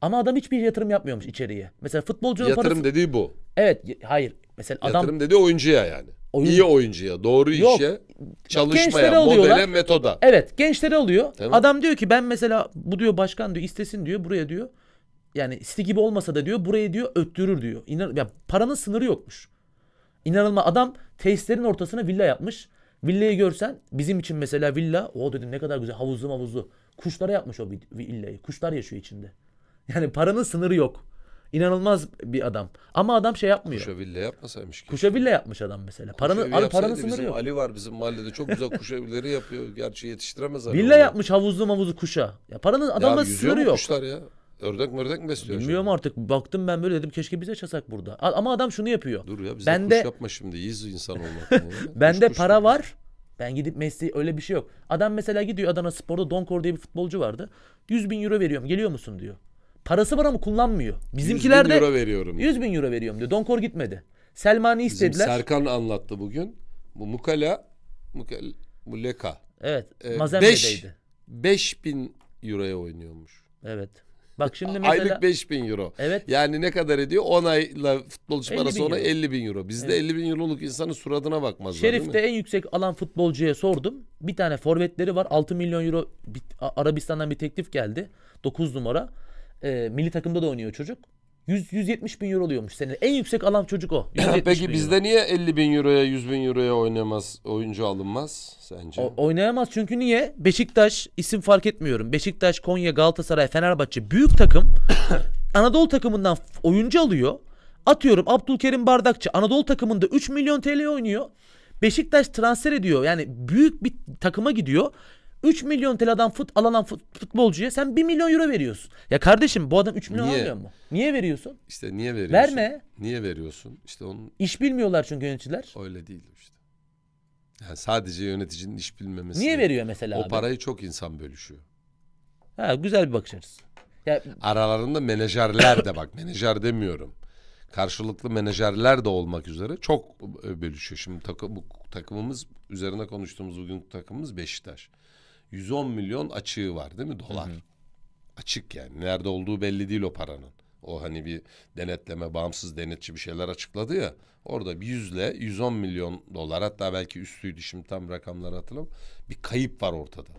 Ama adam hiçbir yatırım yapmıyormuş içeriye. Mesela futbolcunun yatırım parası. Yatırım dediği bu. Evet, hayır. Mesela yatırım adam yatırım dediği oyuncuya yani. Oyuncu. İyi oyuncuya, doğru işe, yok, çalışmaya, modele, metoda. Evet, gençleri alıyor. Tamam. Adam diyor ki ben mesela bu diyor başkan diyor istesin diyor buraya diyor. Yani site gibi olmasa da diyor buraya diyor öttürür diyor. İnan ya, paranın sınırı yokmuş. İnanılmaz. Adam tesislerin ortasına villa yapmış. Villayı görsen bizim için mesela villa, o dedim ne kadar güzel havuzlu havuzlu. Kuşlara yapmış o villayı. Kuşlar yaşıyor içinde. Yani paranın sınırı yok. İnanılmaz bir adam. Ama adam şey yapmıyor. Kuşa villa yapmasaymış. Ki. Kuşa villa yapmış adam mesela. Paranın, abi, paranın sınırı yok. Ali var bizim mahallede çok güzel kuşa villeri yapıyor. Gerçi yetiştiremez. Villa yapmış havuzlu havuzlu kuşa. Ya paranın adamın sınırı yok. Kuşlar ya. Ördek mördek mi besliyor? Bilmiyorum şimdi artık. Baktım ben böyle dedim keşke bize yaşasak burada. Ama adam şunu yapıyor. Dur ya bize ben kuş de... yapma şimdi. İyiyiz insan olmak. Bende para kuş. Var. Ben gidip mesleği öyle bir şey yok. Adam mesela gidiyor Adana Spor'da Donkor diye bir futbolcu vardı. yüz bin euro veriyorum geliyor musun diyor. Parası var ama kullanmıyor. Bizimkiler de yüz bin euro veriyorum diyor. Donkor gitmedi. Selmani istediler. Bizim Serkan anlattı bugün. Bu Mukala Mukala Muleka. Evet. Ee, Mazembe'deydi. beş bin euroya oynuyormuş. Evet. Bak şimdi mesela... Aylık beş bin euro. Evet. Yani ne kadar ediyor? on ayla futbolcu parası ona elli bin euro. Bizde evet. elli bin euroluk insanın suratına bakmazlar. Şerif'te en yüksek alan futbolcuya sordum. Bir tane forvetleri var. altı milyon euro Arabistan'dan bir teklif geldi. dokuz numara. Ee, milli takımda da oynuyor çocuk. yüz, yüz yetmiş bin euro oluyormuş senin. En yüksek alan çocuk o. Peki bizde euro. Niye elli bin euroya yüz bin euroya oynamaz, oyuncu alınmaz sence? O, oynayamaz çünkü niye? Beşiktaş isim fark etmiyorum. Beşiktaş, Konya, Galatasaray, Fenerbahçe büyük takım Anadolu takımından oyuncu alıyor. Atıyorum Abdülkerim Bardakçı Anadolu takımında üç milyon T L oynuyor. Beşiktaş transfer ediyor. Yani büyük bir takıma gidiyor. üç milyon T L'den fut, alan fut, futbolcuya sen bir milyon euro veriyorsun. Ya kardeşim bu adam üç milyon niye? Almıyor mu? Niye veriyorsun? İşte niye veriyorsun? Verme. Niye veriyorsun? İşte onun... İş bilmiyorlar çünkü yöneticiler. Öyle değil işte. Yani sadece yöneticinin iş bilmemesi. Niye veriyor mesela o abi? O parayı çok insan bölüşüyor. Ha, güzel bir bakış açısı. Ya... Aralarında menajerler de, bak menajer demiyorum, karşılıklı menajerler de olmak üzere çok bölüşüyor. Şimdi takı, bu takımımız üzerine konuştuğumuz bugünkü takımımız Beşiktaş. yüz on milyon açığı var değil mi? Dolar. Hı hı. Açık yani. Nerede olduğu belli değil o paranın. O hani bir denetleme, bağımsız denetçi bir şeyler açıkladı ya. Orada bir yüz ile yüz on milyon dolar, hatta belki üstüydü, şimdi tam rakamları hatırlamıyorum. Bir kayıp var ortada.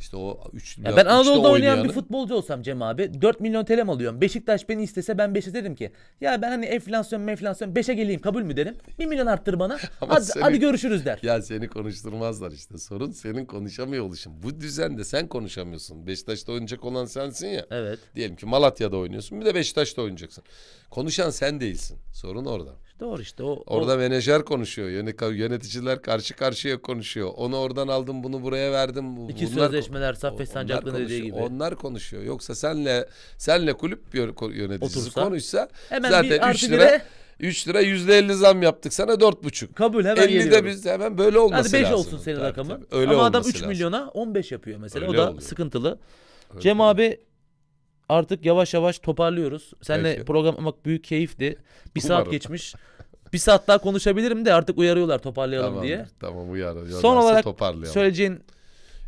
İşte o üç, ya ben Anadolu'da oynayan bir futbolcu olsam Cem abi, dört milyon T L'm alıyorum. Beşiktaş beni istese ben beşe derim ki ya ben hani enflasyon menflasyon beşe geleyim, kabul mü derim? bir milyon arttır bana. hadi, seni, hadi görüşürüz der. Ya seni konuşturmazlar işte. Sorun senin konuşamıyor oluşun. Bu düzende sen konuşamıyorsun. Beşiktaş'ta oynayacak olan sensin ya. Evet. Diyelim ki Malatya'da oynuyorsun, bir de Beşiktaş'ta oynayacaksın. Konuşan sen değilsin. Sorun orada. Doğru işte. O, orada o... menajer konuşuyor. Yöneticiler karşı karşıya konuşuyor. Onu oradan aldım, bunu buraya verdim. İki bunlar... sözleşmeler, Saffet Sancak'ın dediği gibi. Onlar konuşuyor. Yoksa senle senle kulüp yöneticisi otursa, konuşsa hemen zaten üç lira yüzde elli zam yaptık sana, dört buçuk. Kabul, hemen geliyor. elli de biz hemen böyle olması lazım. Hadi beş olsun senin rakamın. Ama adam üç milyona on beş yapıyor mesela. Öyle o da oluyor. Sıkıntılı. Öyle Cem oluyor. Abi artık yavaş yavaş toparlıyoruz. Seninle program yapmak büyük keyifti. Bir Umarım. saat geçmiş. Bir saat daha konuşabilirim de artık uyarıyorlar toparlayalım tamam, diye. Tamam uyarıyorlar. Son olarak söyleyeceğin...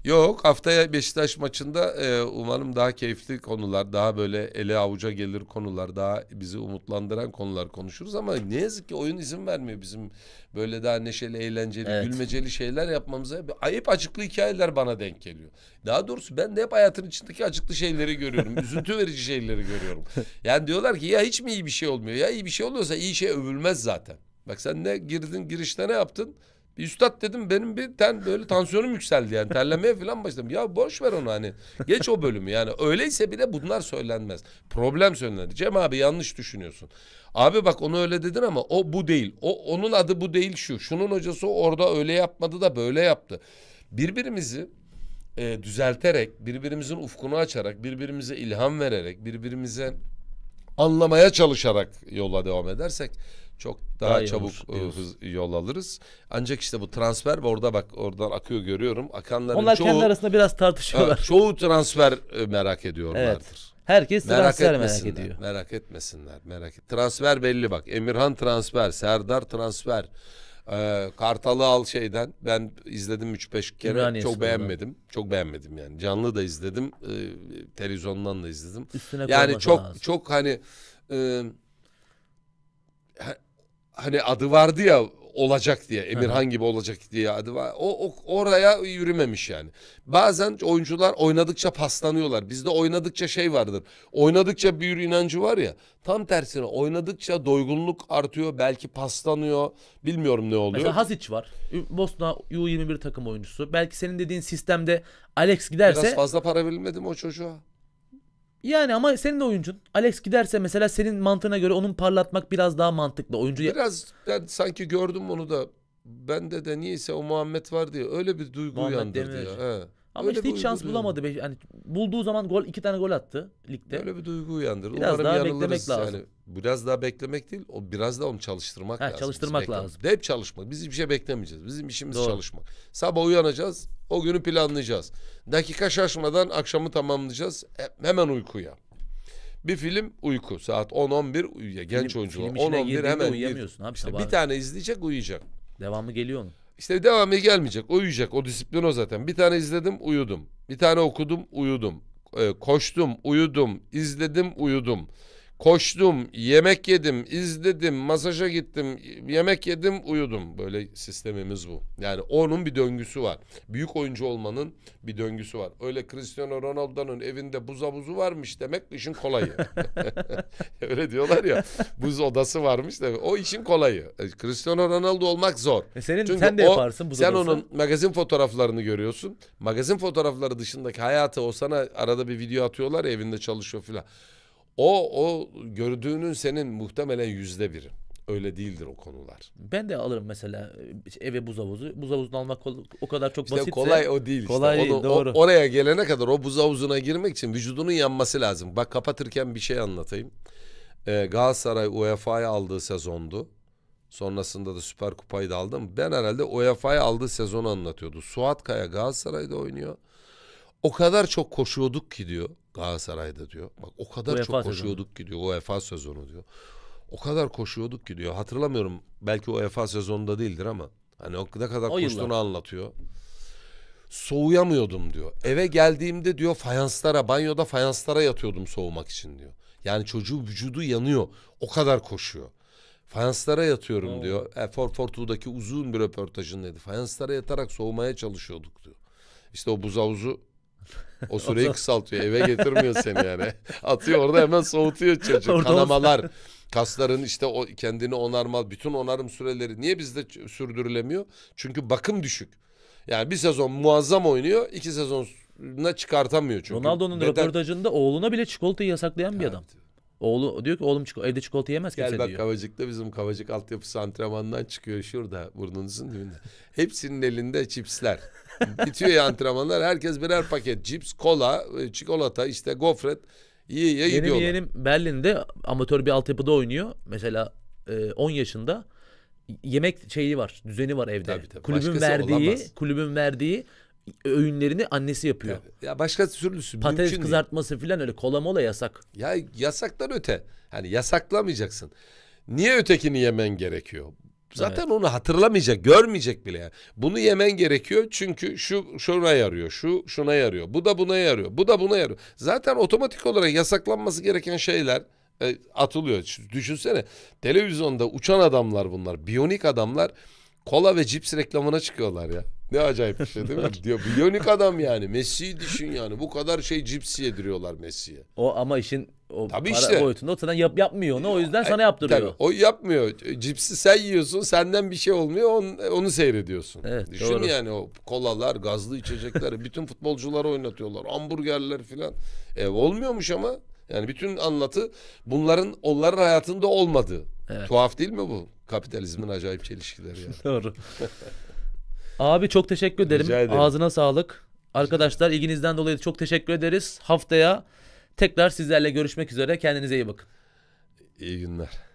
Yok, haftaya Beşiktaş maçında e, umarım daha keyifli konular, daha böyle ele avuca gelir konular, daha bizi umutlandıran konular konuşuruz ama ne yazık ki oyun izin vermiyor bizim böyle daha neşeli, eğlenceli, evet, gülmeceli şeyler yapmamıza. Ayıp acıklı hikayeler bana denk geliyor. Daha doğrusu ben de hep hayatın içindeki acıklı şeyleri görüyorum, üzüntü verici şeyleri görüyorum. Yani diyorlar ki ya hiç mi iyi bir şey olmuyor? Ya iyi bir şey oluyorsa iyi şey övülmez zaten. Bak sen ne girdin, girişte ne yaptın? Üstad dedim, benim bir ten böyle tansiyonum yükseldi yani, terlemeye falan başladım. Ya boş ver onu hani, geç o bölümü yani, öyleyse bile bunlar söylenmez. Problem söylenir. Cem abi yanlış düşünüyorsun. Abi bak onu öyle dedin ama o bu değil. O onun adı bu değil şu. Şunun hocası orada öyle yapmadı da böyle yaptı. Birbirimizi e, düzelterek, birbirimizin ufkunu açarak, birbirimize ilham vererek, birbirimize anlamaya çalışarak yola devam edersek çok daha, daha çabuk hız, yol alırız. Ancak işte bu transfer, orada bak oradan akıyor görüyorum. Akanların onlar çoğu, kendi arasında biraz tartışıyorlar. Evet, çoğu transfer merak ediyorlardır. Evet. Herkes merak transfer merak ediyor. Merak etmesinler. Merak et. Transfer belli bak. Emirhan transfer, Serdar transfer. Ee, Kartal'ı al şeyden. Ben izledim üç beş kere. Ümraniye çok beğenmedim. Olarak. Çok beğenmedim yani. Canlı da izledim. Ee, televizyondan da izledim. Üstüne yani çok lazım. Çok hani e, hani adı vardı ya olacak diye, Emirhan gibi olacak diye adı var. O, o oraya yürümemiş yani. Bazen oyuncular oynadıkça paslanıyorlar. Bizde oynadıkça şey vardır. Oynadıkça büyür inancı var ya. Tam tersine oynadıkça doygunluk artıyor. Belki paslanıyor. Bilmiyorum ne oluyor. Mesela Hasic var. Bosna U yirmi bir takım oyuncusu. Belki senin dediğin sistemde Alex giderse... Biraz fazla para verilmedi mi o çocuğa? Yani ama senin de oyuncun. Alex giderse mesela senin mantığına göre onun parlatmak biraz daha mantıklı. Oyuncu biraz ben sanki gördüm onu da. Bende de niyeyse o Muhammed var diye öyle bir duygu Muhammed uyandırdı ya. He. Ama öyle işte hiç şans bulamadı. Be. Yani bulduğu zaman gol iki tane gol attı ligde. Öyle bir duygu uyandırdı. Biraz Umarım daha beklemek lazım. Yani biraz daha beklemek değil, o biraz da onu çalıştırmak He, lazım. Çalıştırmak Biz lazım. Hep çalışmak. Biz hiçbir şey beklemeyeceğiz. Bizim işimiz Doğru. çalışmak. Sabah uyanacağız, o günü planlayacağız. Dakika şaşmadan akşamı tamamlayacağız. Hemen uykuya. Bir film uyku. Saat on on bir uyuyor. Genç oyuncular on on bir hemen uyuyamıyorsun abi. İşte bir tane izleyecek, uyuyacak. Devamı geliyor mu? İşte devamı gelmeyecek. Uyuyacak. O disiplin o zaten. Bir tane izledim, uyudum. Bir tane okudum, uyudum. Ee, koştum, uyudum. İzledim, uyudum. Koştum, yemek yedim, izledim, masaja gittim, yemek yedim, uyudum. Böyle sistemimiz bu. Yani onun bir döngüsü var. Büyük oyuncu olmanın bir döngüsü var. Öyle Cristiano Ronaldo'nun evinde buz havuzu varmış demek işin kolayı. Öyle diyorlar ya, buz odası varmış demek. O işin kolayı. Cristiano Ronaldo olmak zor. E senin, Çünkü sen de o, yaparsın buz Sen odası. Onun magazin fotoğraflarını görüyorsun. Magazin fotoğrafları dışındaki hayatı o sana arada bir video atıyorlar ya, evinde çalışıyor filan. O, o gördüğünün senin muhtemelen yüzde biri. Öyle değildir o konular. Ben de alırım mesela eve buz havuzu. Buz havuzunu almak o kadar çok işte basitse. Kolay o değil. Kolay işte. Onu, değil, doğru. O, oraya gelene kadar o buz havuzuna girmek için vücudunun yanması lazım. Bak kapatırken bir şey anlatayım. Ee, Galatasaray U E F A'ya aldığı sezondu. Sonrasında da Süper Kupa'yı da aldım. Ben herhalde U E F A'ya aldığı sezonu anlatıyordu. Suat Kaya Galatasaray'da oynuyor. O kadar çok koşuyorduk ki diyor. Galatasaray'da diyor. Bak o kadar UEFA çok koşuyorduk ki diyor. UEFA sezonu diyor. O kadar koşuyorduk ki diyor. Hatırlamıyorum, belki UEFA sezonunda değildir ama hani o ne kadar o koştuğunu yıllar anlatıyor. Soğuyamıyordum diyor. Eve geldiğimde diyor fayanslara, banyoda fayanslara yatıyordum soğumak için diyor. Yani çocuğu vücudu yanıyor. O kadar koşuyor. Fayanslara yatıyorum hmm. diyor. Fortwood'daki uzun bir röportajındaydı. Fayanslara yatarak soğumaya çalışıyorduk diyor. İşte o buz havuzu o süreyi kısaltıyor. Eve getirmiyor seni yani. Atıyor orada, hemen soğutuyor çocuğu. Kanamalar, kasların işte o kendini onarma, bütün onarım süreleri niye bizde sürdürülemiyor? Çünkü bakım düşük. Yani bir sezon muazzam oynuyor, iki sezonuna çıkartamıyor çünkü. Ronaldo'nun Neden? röportajında oğluna bile çikolatayı yasaklayan yani bir adam. Oğlu diyor ki oğlum evde çikolata yemez kimse diyor. Gel bak diyor. Kavacık'ta bizim Kavacık altyapısı antrenmandan çıkıyor şurada burnunuzun dibinde. Hepsinin elinde çipsler. Bitiyor ya antrenmanlar, herkes birer paket cips, kola, çikolata, işte gofret yiye yiye gidiyorlar. Benim yeğenim Berlin'de amatör bir altyapıda oynuyor. Mesela on yaşında yemek şeyi var, düzeni var evde. Tabii, tabii. Kulübün Başkası verdiği, olamaz. kulübün verdiği öğünlerini annesi yapıyor. Ya, ya başka türlüsü patates kızartması falan öyle kola mola yasak. Ya yasaktan öte. Hani yasaklamayacaksın. Niye ötekini yemen gerekiyor? Zaten evet. onu hatırlamayacak, görmeyecek bile yani. Bunu yemen gerekiyor çünkü şu şuna yarıyor, şu şuna yarıyor, bu da buna yarıyor, bu da buna yarıyor. Zaten otomatik olarak yasaklanması gereken şeyler e, atılıyor. Düşünsene, televizyonda uçan adamlar bunlar, biyonik adamlar kola ve cips reklamına çıkıyorlar ya. Ne acayip bir şey değil mi? Diyor, biyonik adam yani. Messi'yi düşün yani. Bu kadar şey cipsi yediriyorlar Messi'ye. O ama işin o tabii para işte. boyutunda o sana yap, yapmıyor onu. O yüzden sana yaptırıyor. Tabii, o yapmıyor. Cipsi sen yiyorsun. Senden bir şey olmuyor. Onu, onu seyrediyorsun. Evet, düşün doğru. yani o kolalar, gazlı içecekler. Bütün futbolcuları oynatıyorlar. Hamburgerler filan. E, olmuyormuş ama. Yani bütün anlatı bunların onların hayatında olmadığı. Evet. Tuhaf değil mi bu? Kapitalizmin acayip çelişkileri yani. Doğru. Abi çok teşekkür ederim. ederim. Ağzına sağlık. Arkadaşlar ilginizden dolayı çok teşekkür ederiz. Haftaya tekrar sizlerle görüşmek üzere. Kendinize iyi bakın. İyi günler.